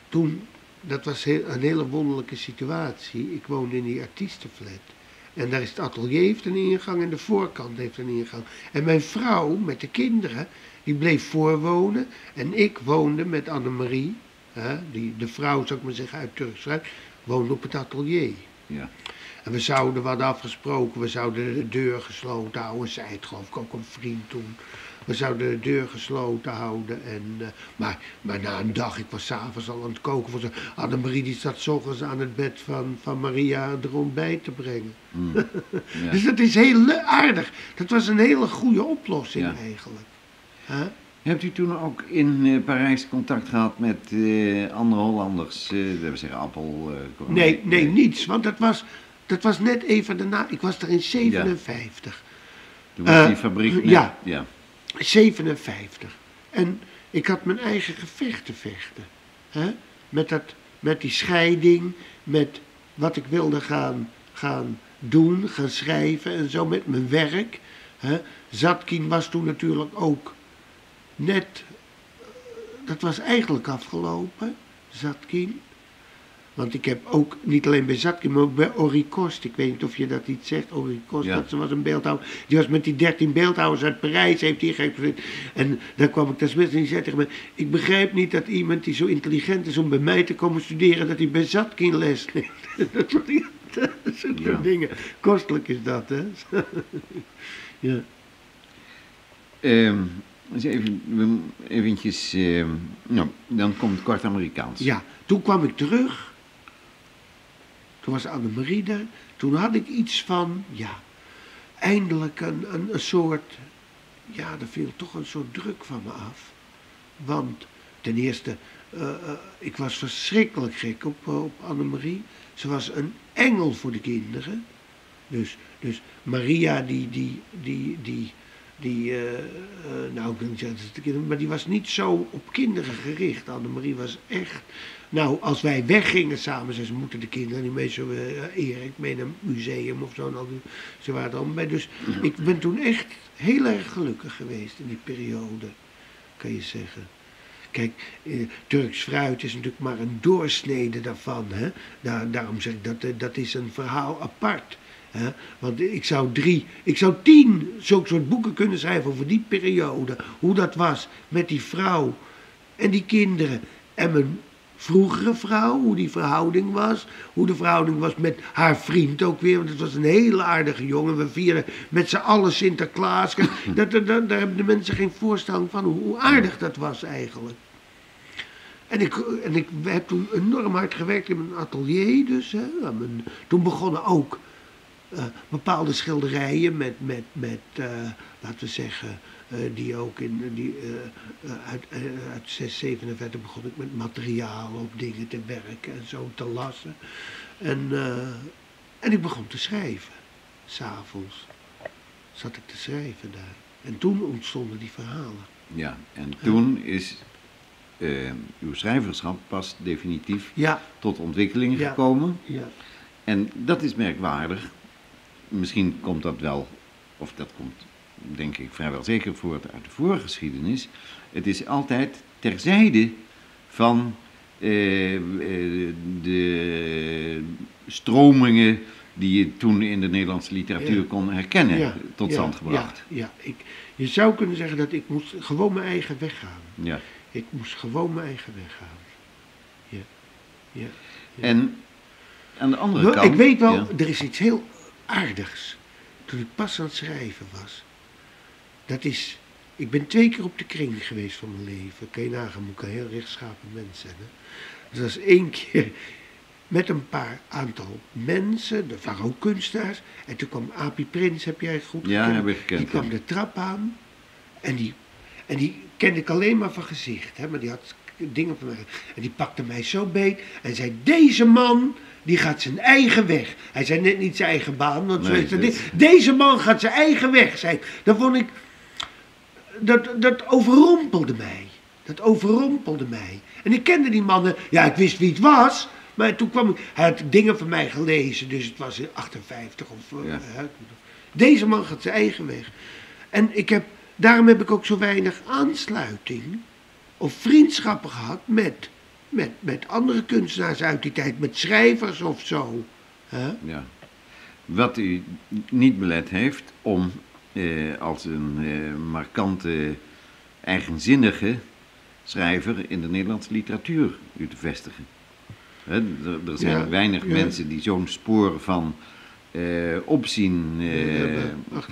toen... Dat was een hele wonderlijke situatie. Ik woonde in die artiestenflat. En daar is het atelier heeft een ingang en de voorkant heeft een ingang. En mijn vrouw met de kinderen, die bleef voorwonen. En ik woonde met Annemarie, hè, die, de vrouw zou ik maar zeggen uit Turksluis, woonde op het atelier. Ja. En we zouden, we hadden afgesproken, we zouden de deur gesloten houden. Zij het geloof ik ook een vriend toen. We zouden de deur gesloten houden. En, uh, maar, maar na een dag, ik was 's avonds al aan het koken voor ze. Annemarie die zat 's ochtends aan het bed van, van Maria er ontbijt te brengen. Mm. ja. Dus dat is heel aardig. Dat was een hele goede oplossing ja. eigenlijk. Huh? Hebt u toen ook in uh, Parijs contact gehad met uh, andere Hollanders? Uh, dat wil zeggen Appel? Uh, nee, nee, nee, niets. Want dat was, dat was net even daarna. Ik was er in zevenenvijftig. Ja. Toen was die uh, fabriek... Nee, ja. ja. zevenenvijftig. En ik had mijn eigen gevecht te vechten. Hè? Met, dat, met die scheiding, met wat ik wilde gaan, gaan doen, gaan schrijven en zo, met mijn werk. Hè? Zadkine was toen natuurlijk ook net, dat was eigenlijk afgelopen, Zadkine. Want ik heb ook, niet alleen bij Zadkine, maar ook bij Oricost. Ik weet niet of je dat iets zegt, Oricost, ja. dat was een beeldhouwer. Die was met die dertien beeldhouwers uit Parijs, heeft die geëxplodeerd. En dan kwam ik tenslotte en die zei tegen mij, ik begrijp niet dat iemand die zo intelligent is om bij mij te komen studeren, dat hij bij Zadkine les neemt. dat soort ja. dingen. Kostelijk is dat, hè. ja. Um, Dus even, eventjes, eh, nou, dan komt Kort Amerikaans. Ja, toen kwam ik terug. Toen was Annemarie er. Toen had ik iets van, ja, eindelijk een, een, een soort, ja, er viel toch een soort druk van me af. Want ten eerste, uh, uh, ik was verschrikkelijk gek op, uh, op Annemarie. Ze was een engel voor de kinderen. Dus, dus Maria, die, die, die, die, die uh, uh, nou, ik wil niet zeggen dat ze de kinderen, maar die was niet zo op kinderen gericht. Annemarie was echt, nou, als wij weggingen samen, zei ze, moeten de kinderen niet mee, zo, uh, Erik, mee naar een museum of zo. Nou, ze waren er allemaal bij. Dus ik ben toen echt heel erg gelukkig geweest in die periode, kan je zeggen. Kijk, eh, Turks fruit is natuurlijk maar een doorsnede daarvan. Hè? Daar, daarom zeg ik, dat, eh, dat is een verhaal apart. Hè? Want ik zou drie, ik zou tien zulke soort boeken kunnen schrijven over die periode. Hoe dat was met die vrouw en die kinderen en mijn vroegere vrouw. Hoe die verhouding was. Hoe de verhouding was met haar vriend ook weer. Want het was een hele aardige jongen. We vieren met z'n allen Sinterklaas. Dat, dat, dat, daar hebben de mensen geen voorstelling van. Hoe, hoe aardig dat was eigenlijk. En ik, en ik heb toen enorm hard gewerkt in mijn atelier. Dus, hè, aan mijn, toen begonnen ook uh, bepaalde schilderijen met, met, met uh, laten we zeggen... Uh, die ook in, die, uh, uh, uit, uh, uit zes zevenenveertig begon ik met materialen op dingen te werken en zo te lassen. En, uh, en ik begon te schrijven. 's Avonds zat ik te schrijven daar. En toen ontstonden die verhalen. Ja, en toen uh. is uh, uw schrijverschap pas definitief ja. tot ontwikkeling ja. gekomen. Ja. En dat is merkwaardig. Misschien komt dat wel, of dat komt... denk ik vrijwel zeker voort uit de voorgeschiedenis. Het is altijd terzijde van eh, de stromingen die je toen in de Nederlandse literatuur ja. kon herkennen, ja, tot stand ja, gebracht. Ja, ja. Ik, je zou kunnen zeggen dat ik moest gewoon mijn eigen weg gaan. Ja. Ik moest gewoon mijn eigen weg gaan. Ja. Ja, ja. En aan de andere nou, kant... Ik weet wel, ja. er is iets heel aardigs. Toen ik pas aan het schrijven was. Dat is, ik ben twee keer op de kring geweest van mijn leven. Kan je nagaan, moet ik een heel rechtschapen mens zijn. Hè? Dus dat is één keer met een paar aantal mensen, er waren ook kunstenaars. En toen kwam Api Prins, heb jij goed gekend? Ja, heb ik gekend. Die kwam ja. de trap aan en die, en die kende ik alleen maar van gezicht. Hè? Maar die had dingen van mij. En die pakte mij zo beet en zei, deze man... die gaat zijn eigen weg. Hij zei net niet zijn eigen baan. Want nee, zo is het. Deze man gaat zijn eigen weg. Zei, dat vond ik... Dat, dat overrompelde mij. Dat overrompelde mij. En ik kende die mannen. Ja, ik wist wie het was. Maar toen kwam ik... Hij had dingen van mij gelezen. Dus het was in achtenvijftig of... Ja. Uh, deze man gaat zijn eigen weg. En ik heb... Daarom heb ik ook zo weinig aansluiting... of vriendschappen gehad met... Met, met andere kunstenaars uit die tijd, met schrijvers of zo. Huh? Ja. Wat u niet belet heeft om eh, als een eh, markante, eigenzinnige schrijver in de Nederlandse literatuur u te vestigen. Hè, er, er zijn ja, weinig ja. mensen die zo'n spoor van eh, opzien... Eh, ja, maar,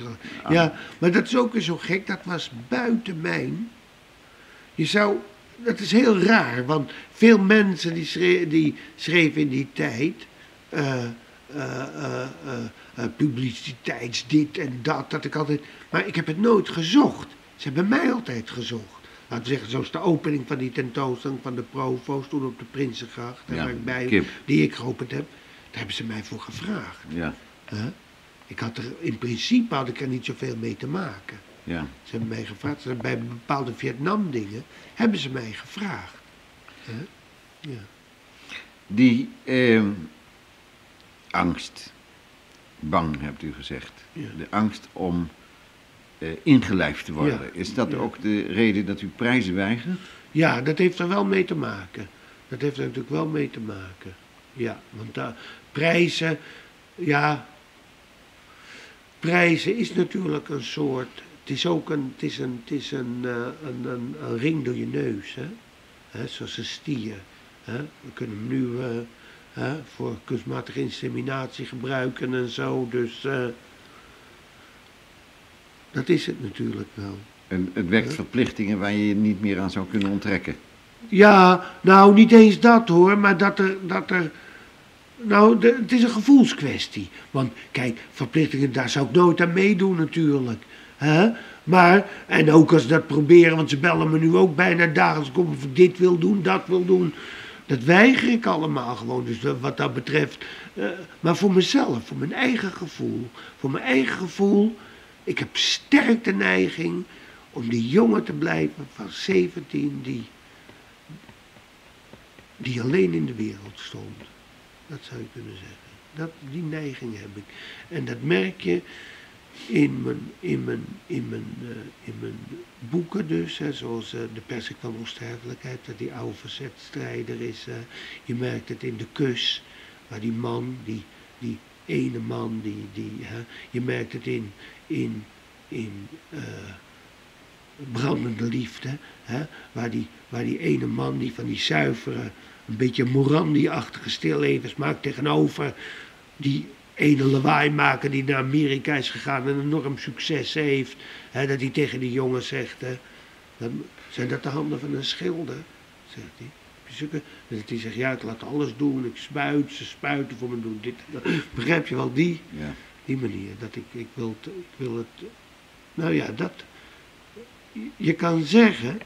aan... ja, maar dat is ook weer zo gek, dat was buiten mijn. Je zou... Dat is heel raar, want veel mensen die, schreef, die schreven in die tijd uh, uh, uh, uh, uh, publiciteits dit en dat, dat ik altijd... Maar ik heb het nooit gezocht. Ze hebben mij altijd gezocht. Laten we zeggen, zoals de opening van die tentoonstelling van de Provo's toen op de Prinsengracht, daar ja, waar ik bij, Kip. die ik geopend heb, daar hebben ze mij voor gevraagd. Ja. Huh? Ik had er, in principe had ik er niet zoveel mee te maken. Ja. Ze hebben mij gevraagd, ze bij bepaalde Vietnam dingen hebben ze mij gevraagd. Huh? Ja. Die eh, angst, bang hebt u gezegd, ja. de angst om eh, ingelijfd te worden. Ja. Is dat ja. ook de reden dat u prijzen weigert? Ja, dat heeft er wel mee te maken. Dat heeft er natuurlijk wel mee te maken. Ja, want daar prijzen, ja, prijzen is natuurlijk een soort... Het is ook een, het is een, het is een, uh, een, een, een ring door je neus, hè? Hè? Zoals een stier. Hè? We kunnen hem nu uh, hè? voor kunstmatige inseminatie gebruiken en zo, dus uh, dat is het natuurlijk wel. En het werkt verplichtingen waar je je niet meer aan zou kunnen onttrekken. Ja, nou niet eens dat hoor, maar dat er... Dat er nou, de, het is een gevoelskwestie. Want kijk, verplichtingen, daar zou ik nooit aan meedoen natuurlijk. Hè? Maar, en ook als ze dat proberen, want ze bellen me nu ook bijna dagelijks om of ik dit wil doen, dat wil doen. Dat weiger ik allemaal gewoon, dus wat dat betreft. Uh, maar voor mezelf, voor mijn eigen gevoel. Voor mijn eigen gevoel, ik heb sterk de neiging om die jongen te blijven van zeventien die, die alleen in de wereld stond. Dat zou je kunnen zeggen. Dat, die neiging heb ik. En dat merk je in mijn, in mijn, in mijn, uh, in mijn boeken dus, hè, zoals uh, De Persik van Onsterfelijkheid, dat die oude verzetstrijder is. Uh, je merkt het in De Kus, waar die man, die, die ene man, die, die, hè, je merkt het in, in, in uh, Brandende Liefde, hè, waar, die, waar die ene man die van die zuivere, een beetje Morandi-achtige stillevens maakt tegenover die ene lawaaimaker die naar Amerika is gegaan en enorm succes heeft. Hè, dat hij tegen die jongen zegt, hè, dan zijn dat de handen van een schilder, zegt hij. Dat hij zegt, ja, ik laat alles doen, ik spuit, ze spuiten voor me, doen dit. Begrijp je wel, die, ja. Die manier, dat ik, ik, wil het, ik wil het, nou ja, dat, je kan zeggen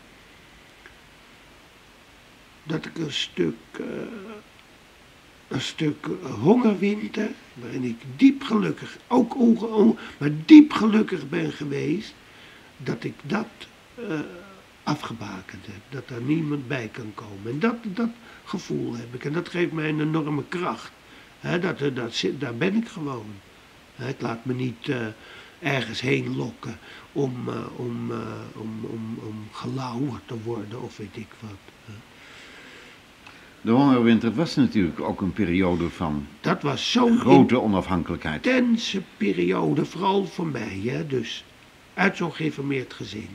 dat ik een stuk, uh, een stuk hongerwinter, waarin ik diep gelukkig, ook onge, on, maar diep gelukkig ben geweest, dat ik dat uh, afgebakend heb, dat daar niemand bij kan komen. En dat, dat gevoel heb ik en dat geeft mij een enorme kracht. He, dat, dat zit, daar ben ik gewoon. He, het laat me niet uh, ergens heen lokken om, uh, om, uh, om, om, om gelauwerd te worden of weet ik wat. De hongerwinter was natuurlijk ook een periode van dat was zo'n grote onafhankelijkheid. Intense periode, vooral voor mij. Hè? Dus uit zo'n geïnformeerd gezin,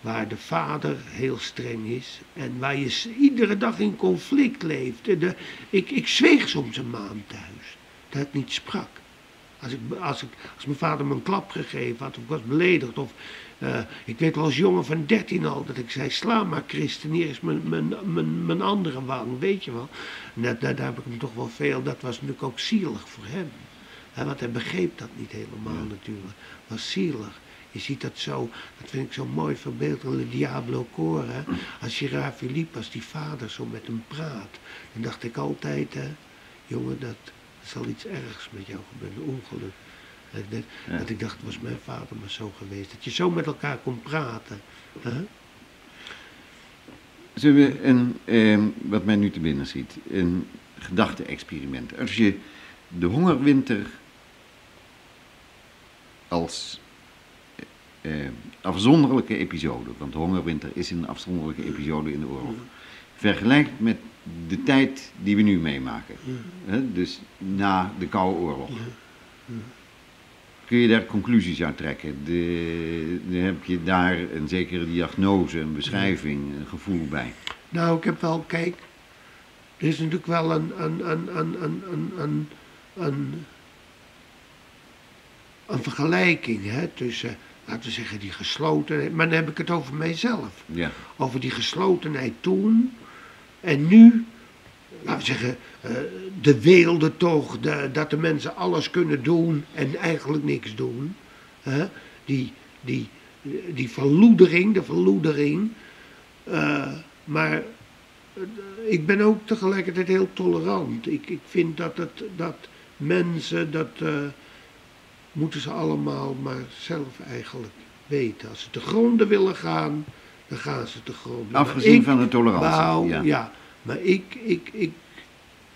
waar de vader heel streng is en waar je iedere dag in conflict leeft. De, ik, ik zweeg soms een maand thuis, dat ik niet sprak. Als, ik, als, ik, als mijn vader me een klap gegeven had of ik was beledigd of... Uh, ik weet wel als jongen van dertien al dat ik zei, sla maar Christen, hier is mijn, mijn, mijn, mijn andere wang, weet je wel. Net, daar heb ik hem toch wel veel, dat was natuurlijk ook zielig voor hem. He, want hij begreep dat niet helemaal ja. natuurlijk, was zielig. Je ziet dat zo, dat vind ik zo mooi verbeeld in de Diablo Koren. Als Gérard Philippe, als die vader zo met hem praat, dan dacht ik altijd, hè, jongen, dat, dat zal iets ergs met jou gebeuren, ongeluk. Dat, ja. dat ik dacht, was mijn vader maar zo geweest. Dat je zo met elkaar kon praten. Huh? Zullen we een, eh, wat mij nu te binnen ziet, een gedachte-experiment. Als je de hongerwinter als eh, afzonderlijke episode, want de hongerwinter is een afzonderlijke episode in de oorlog, vergelijkt met de tijd die we nu meemaken. Ja. Hè? Dus na de Koude Oorlog. Ja. Ja. Kun je daar conclusies uit trekken? De, de, heb je daar een zekere diagnose, een beschrijving, een gevoel bij? Nou, ik heb wel, kijk, er is natuurlijk wel een, een, een, een, een, een, een, een vergelijking hè, tussen, laten we zeggen, die geslotenheid, maar dan heb ik het over mijzelf. Ja. Over die geslotenheid toen en nu. Laten we zeggen, de weelde toch, de, dat de mensen alles kunnen doen en eigenlijk niks doen. Hè? Die, die, die verloedering, de verloedering. Uh, maar ik ben ook tegelijkertijd heel tolerant. Ik, ik vind dat, het, dat mensen, dat uh, moeten ze allemaal maar zelf eigenlijk weten. Als ze te gronden willen gaan, dan gaan ze te gronden. Afgezien ik, van de tolerantie. Nou, ja. ja Maar ik, ik, ik,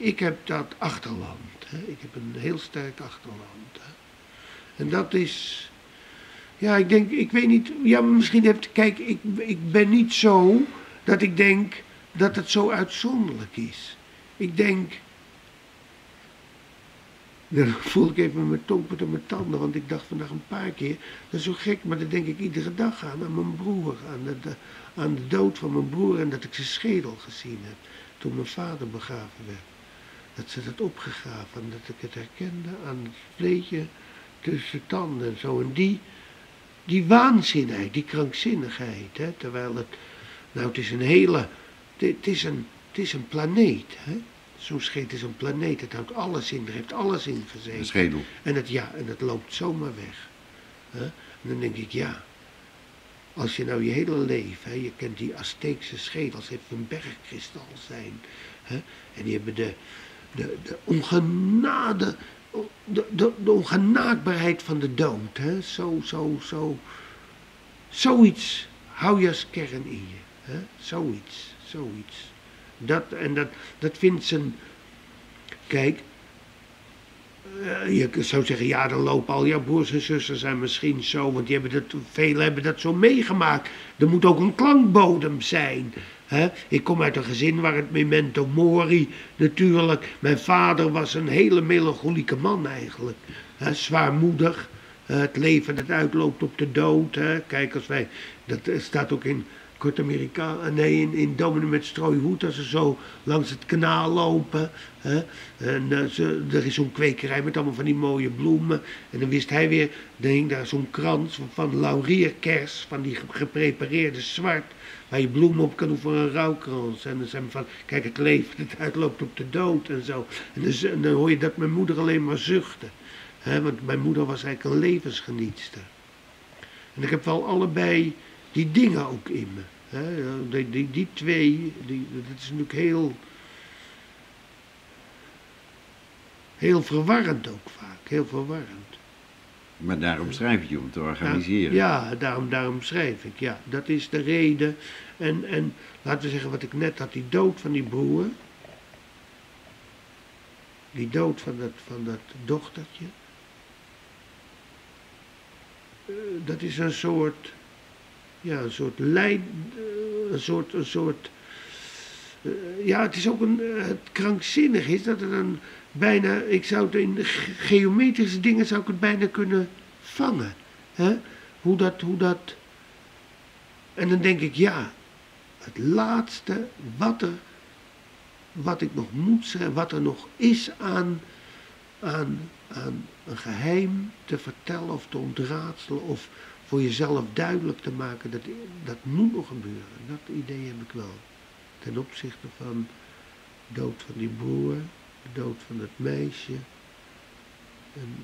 ik heb dat achterland. Hè. Ik heb een heel sterk achterland. Hè. En dat is... Ja, ik denk, ik weet niet... Ja, misschien heeft... Kijk, ik, ik ben niet zo dat ik denk dat het zo uitzonderlijk is. Ik denk... Dan voel ik even mijn tongpunt en mijn tanden, want ik dacht vandaag een paar keer... Dat is zo gek, maar dan denk ik iedere dag aan, aan mijn broer, aan de, aan de dood van mijn broer... En dat ik zijn schedel gezien heb. Toen mijn vader begraven werd. Dat ze dat opgegraven en dat ik het herkende aan het vleesje tussen tanden en zo. En die, die waanzinheid, die krankzinnigheid. Hè? Terwijl het, nou het is een hele, het, het, is, een, het is een planeet. Hè? Zo'n scheet is een planeet, het houdt alles in, er heeft alles in gezeten. Een schedel. En het, ja, en het loopt zomaar weg. Hè? En dan denk ik, ja, als je nou je hele leven, hè, je kent die Azteekse schedels, heeft een bergkristal zijn. Hè? En die hebben de, de, de ongenade... De, de, de ongenaakbaarheid van de dood, hè? Zo, zo, zo, zoiets hou je als kern in je, hè? Zoiets, zoiets. Dat, en dat, dat vindt zijn, kijk, uh, je zou zeggen, ja, dan lopen al jouw broers en zussen zijn misschien zo, want die hebben dat, velen hebben dat zo meegemaakt. Er moet ook een klankbodem zijn. He, ik kom uit een gezin waar het memento mori natuurlijk, mijn vader was een hele melancholieke man eigenlijk, he, zwaarmoedig, he, het leven dat uitloopt op de dood, he. Kijk als wij, dat staat ook in Kort Amerikaans, nee in, in Dominee met strooihoed als ze zo langs het kanaal lopen, he. En uh, ze, er is zo'n kwekerij met allemaal van die mooie bloemen en dan wist hij weer, dan hing daar zo'n krans van laurierkers, van die geprepareerde zwart, waar je bloemen op kan doen voor een rouwkrans. En dan zijn we van, kijk het leven, het uitloopt op de dood en zo. En, dus, en dan hoor je dat mijn moeder alleen maar zuchtte. He, want mijn moeder was eigenlijk een levensgenietster. En ik heb wel allebei die dingen ook in me. He, die, die, die twee, die, dat is natuurlijk heel... Heel verwarrend ook vaak, heel verwarrend. Maar daarom schrijf je, om te organiseren. Ja, daarom, daarom schrijf ik, ja. Dat is de reden. En, en laten we zeggen wat ik net had, die dood van die broer. Die dood van dat, van dat dochtertje. Uh, dat is een soort, ja, een soort lijn, uh, een soort, een soort, uh, ja, het is ook een, uh, het krankzinnig is dat er een, bijna, ik zou het in geometrische dingen zou ik het bijna kunnen vangen. Hè? Hoe dat, hoe dat. En dan denk ik, ja, het laatste wat er, wat ik nog moet schrijven, wat er nog is aan, aan, aan een geheim te vertellen of te ontraadselen of voor jezelf duidelijk te maken, dat, dat moet nog gebeuren. Dat idee heb ik wel. Ten opzichte van de dood van die broer. De dood van het meisje. En...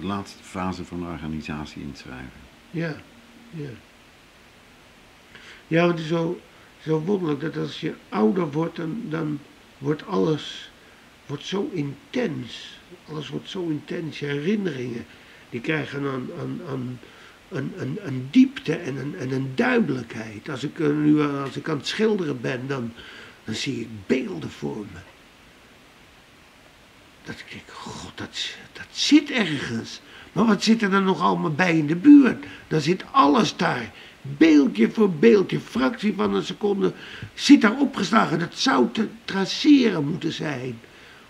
De laatste fase van de organisatie inschrijven. Ja, ja. Ja, want het is zo, zo wonderlijk dat als je ouder wordt, dan, dan wordt alles wordt zo intens. Alles wordt zo intens. Je herinneringen, die krijgen aan... aan, aan Een, een, een diepte en een, en een duidelijkheid. Als ik, nu, als ik aan het schilderen ben, dan, dan zie ik beelden voor me. Dat ik denk, god, dat, dat zit ergens. Maar wat zit er dan nog allemaal bij in de buurt? Dan zit alles daar. Beeldje voor beeldje, fractie van een seconde, zit daar opgeslagen. Dat zou te traceren moeten zijn.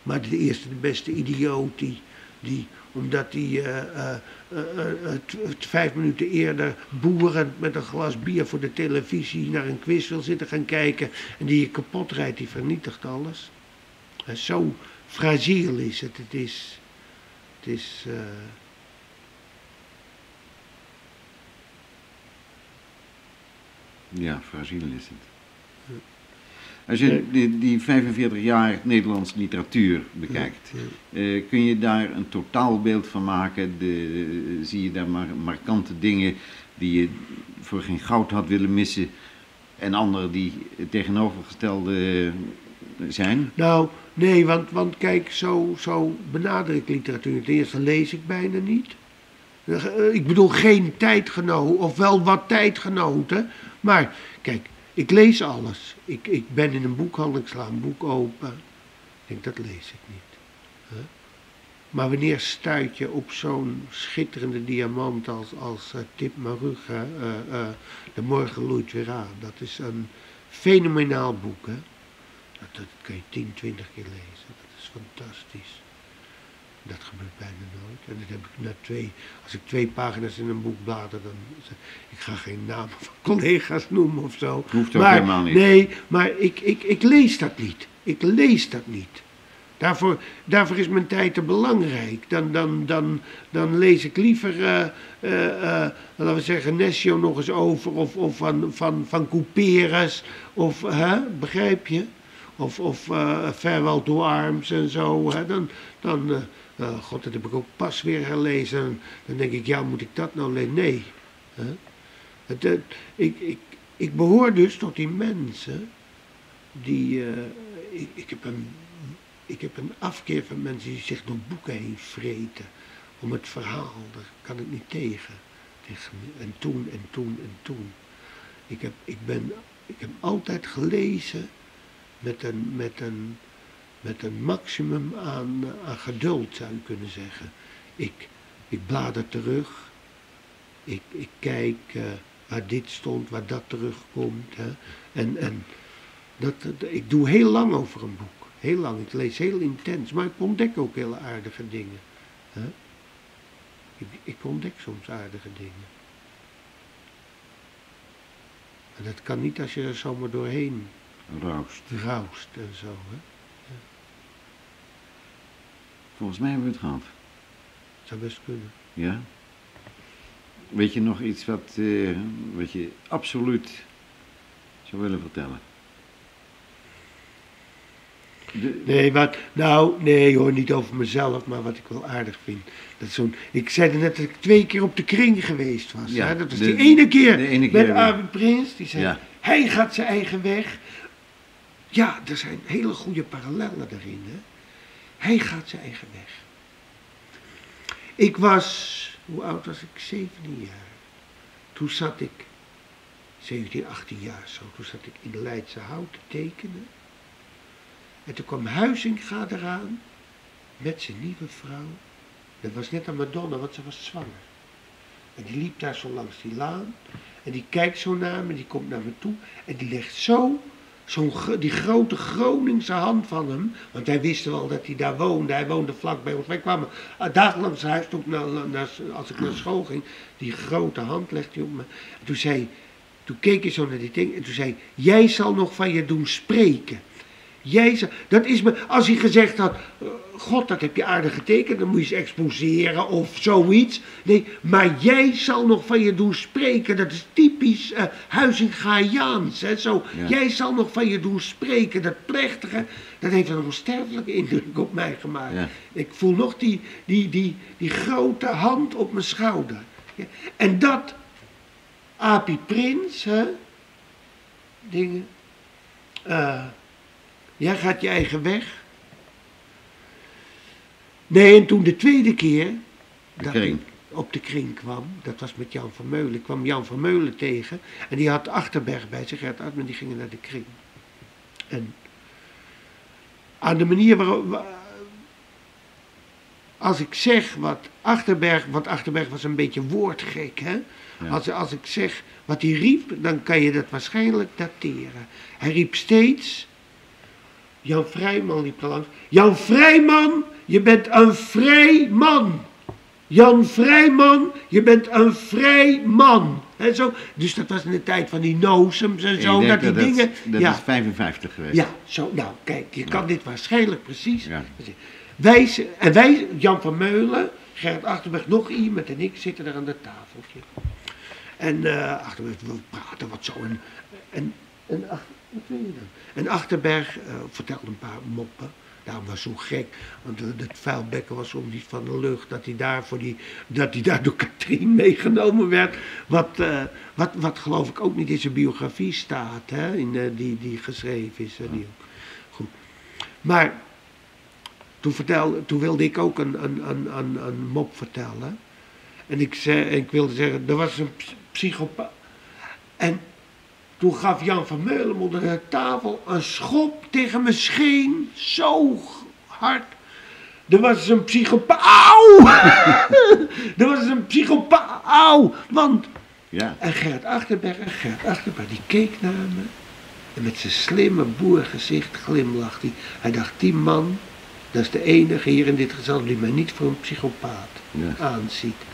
Maar de eerste, de beste idioot die... die omdat hij uh, uh, uh, uh, vijf minuten eerder boerend met een glas bier voor de televisie naar een quiz wil zitten gaan kijken. En die je kapot rijdt, die vernietigt alles. Uh, zo fragiel is het. Het is... Het is uh... ja, fragiel is het. Uh. Als je die, die vijfenveertig jaar Nederlandse literatuur bekijkt, ja, ja. Uh, kun je daar een totaalbeeld van maken? De, uh, zie je daar mar markante dingen die je voor geen goud had willen missen en andere die tegenovergestelde uh, zijn? Nou, nee, want, want kijk, zo, zo benader ik literatuur. Ten eerste lees ik bijna niet. Uh, ik bedoel geen tijdgenoten, of wel wat tijdgenoten, maar kijk... Ik lees alles. Ik, ik ben in een boekhandel, ik sla een boek open. Ik denk, dat lees ik niet. Huh? Maar wanneer stuit je op zo'n schitterende diamant als, als uh, Tip Maruga, uh, uh, De Morgen Loeit Weer Aan. Dat is een fenomenaal boek. Hè? Dat, dat kan je tien, twintig keer lezen. Dat is fantastisch. Dat gebeurt bijna nooit. En dat heb ik na twee, als ik twee pagina's in een boek blader, dan, ik ga geen namen van collega's noemen of zo. Hoeft ook maar, helemaal niet. Nee, maar ik, ik, ik lees dat niet. Ik lees dat niet. Daarvoor, daarvoor is mijn tijd te belangrijk. Dan, dan, dan, dan lees ik liever, uh, uh, uh, laten we zeggen, Nescio nog eens over, of, of van, van, van Couperus, of, huh, begrijp je? Of, of uh, Farewell to Arms en zo. Hè? Dan, dan uh, uh, god, dat heb ik ook pas weer gelezen. En dan denk ik, ja, moet ik dat nou lezen? Nee. Huh? Het, het, ik, ik, ik behoor dus tot die mensen die, uh, ik, ik heb een... Ik heb een afkeer van mensen die zich door boeken heen vreten. Om het verhaal, daar kan ik niet tegen. En toen, en toen, en toen. Ik heb, ik ben, ik heb altijd gelezen met een, met een, met een maximum aan, aan geduld, zou je kunnen zeggen. Ik, ik blader terug. Ik, ik kijk uh, waar dit stond, waar dat terugkomt. Hè. En, en dat, dat, ik doe heel lang over een boek. Heel lang, ik lees heel intens, maar ik ontdek ook hele aardige dingen. Huh? Ik, ik ontdek soms aardige dingen. En dat kan niet als je er zomaar doorheen raust. Raust en zo. Hè? Ja. Volgens mij hebben we het gehad. Dat zou best kunnen. Ja. Weet je nog iets wat, uh, wat je absoluut zou willen vertellen? De... Nee, wat, nou, nee hoor, niet over mezelf, maar wat ik wel aardig vind. Dat zo'n, ik zei net dat ik twee keer op de kring geweest was. Ja, hè? Dat was de, die ene keer, de ene keer met Armin Prins, die zei, ja. Hij gaat zijn eigen weg. Ja, er zijn hele goede parallellen daarin. Hè? Hij gaat zijn eigen weg. Ik was, hoe oud was ik? zeventien jaar. Toen zat ik, zeventien, achttien jaar zo, toen zat ik in Leidse Hout te tekenen. En toen kwam Huizinga eraan, met zijn nieuwe vrouw. Dat was net een Madonna, want ze was zwanger. En die liep daar zo langs die laan. En die kijkt zo naar me, die komt naar me toe. En die legt zo, zo'n, die grote Groningse hand van hem. Want hij wist wel dat hij daar woonde. Hij woonde vlakbij ons. Wij kwamen dagelijks naar zijn huis, toen ik naar, naar, als ik naar school ging. Die grote hand legt hij op me. En toen zei, toen keek hij zo naar die ding. En toen zei, jij zal nog van je doen spreken. Jezus, dat is me, als hij gezegd had, God, dat heb je aardig getekend, dan moet je ze exposeren of zoiets. Nee, maar jij zal nog van je doen spreken, dat is typisch uh, Huizinga-jaans, hè, zo. Ja. Jij zal nog van je doen spreken, dat plechtige, dat heeft een onsterfelijke indruk op mij gemaakt. Ja. Ik voel nog die, die, die, die grote hand op mijn schouder. Ja. En dat, Api Prins, hè, dingen, uh, jij gaat je eigen weg. Nee, en toen de tweede keer dat ik op de kring kwam, dat was met Jan Vermeulen. Ik kwam Jan Vermeulen tegen en die had Achterberg bij zich, Gerrit Achterberg, die gingen naar de kring. En aan de manier waarop, als ik zeg wat Achterberg, want Achterberg was een beetje woordgek, hè? Ja. Als, als ik zeg wat hij riep, dan kan je dat waarschijnlijk dateren. Hij riep steeds... Jan Vrijman liep er langs. Jan Vrijman, je bent een vrij man. Jan Vrijman, je bent een vrij man. He, zo. Dus dat was in de tijd van die nozems en zo. Dat, die dat, dingen, dat ja. Is vijfenvijftig geweest. Ja, zo, nou kijk, je kan ja. Dit waarschijnlijk precies. Ja. Wij, en wij, Jan Vermeulen, Gerrit Achterberg, nog iemand en ik zitten daar aan dat tafeltje. En uh, Achterberg, we praten wat zo. En, en, en wat weet je dan? En Achterberg uh, vertelde een paar moppen. Daarom was hij zo gek. Want het uh, vuilbekken was soms niet van de lucht. Dat hij daar, voor die, dat hij daar door Katrien meegenomen werd. Wat, uh, wat, wat geloof ik ook niet in zijn biografie staat. Hè? In, uh, die, die geschreven is. Uh, die ook. Goed. Maar toen, vertelde, toen wilde ik ook een, een, een, een, een mop vertellen. En ik, zei, ik wilde zeggen, er was een psychopaat. En... Toen gaf Jan Vermeulen onder de tafel een schop tegen mijn scheen. Zo hard. Er was een psychopaat. Auw! Er was een psychopaat. Auw! Want. Ja. En Gerrit Achterberg, en Gerrit Achterberg, die keek naar me. En met zijn slimme boergezicht glimlachte hij. Hij dacht: die man, dat is de enige hier in dit gezelschap die mij niet voor een psychopaat ja. aanziet.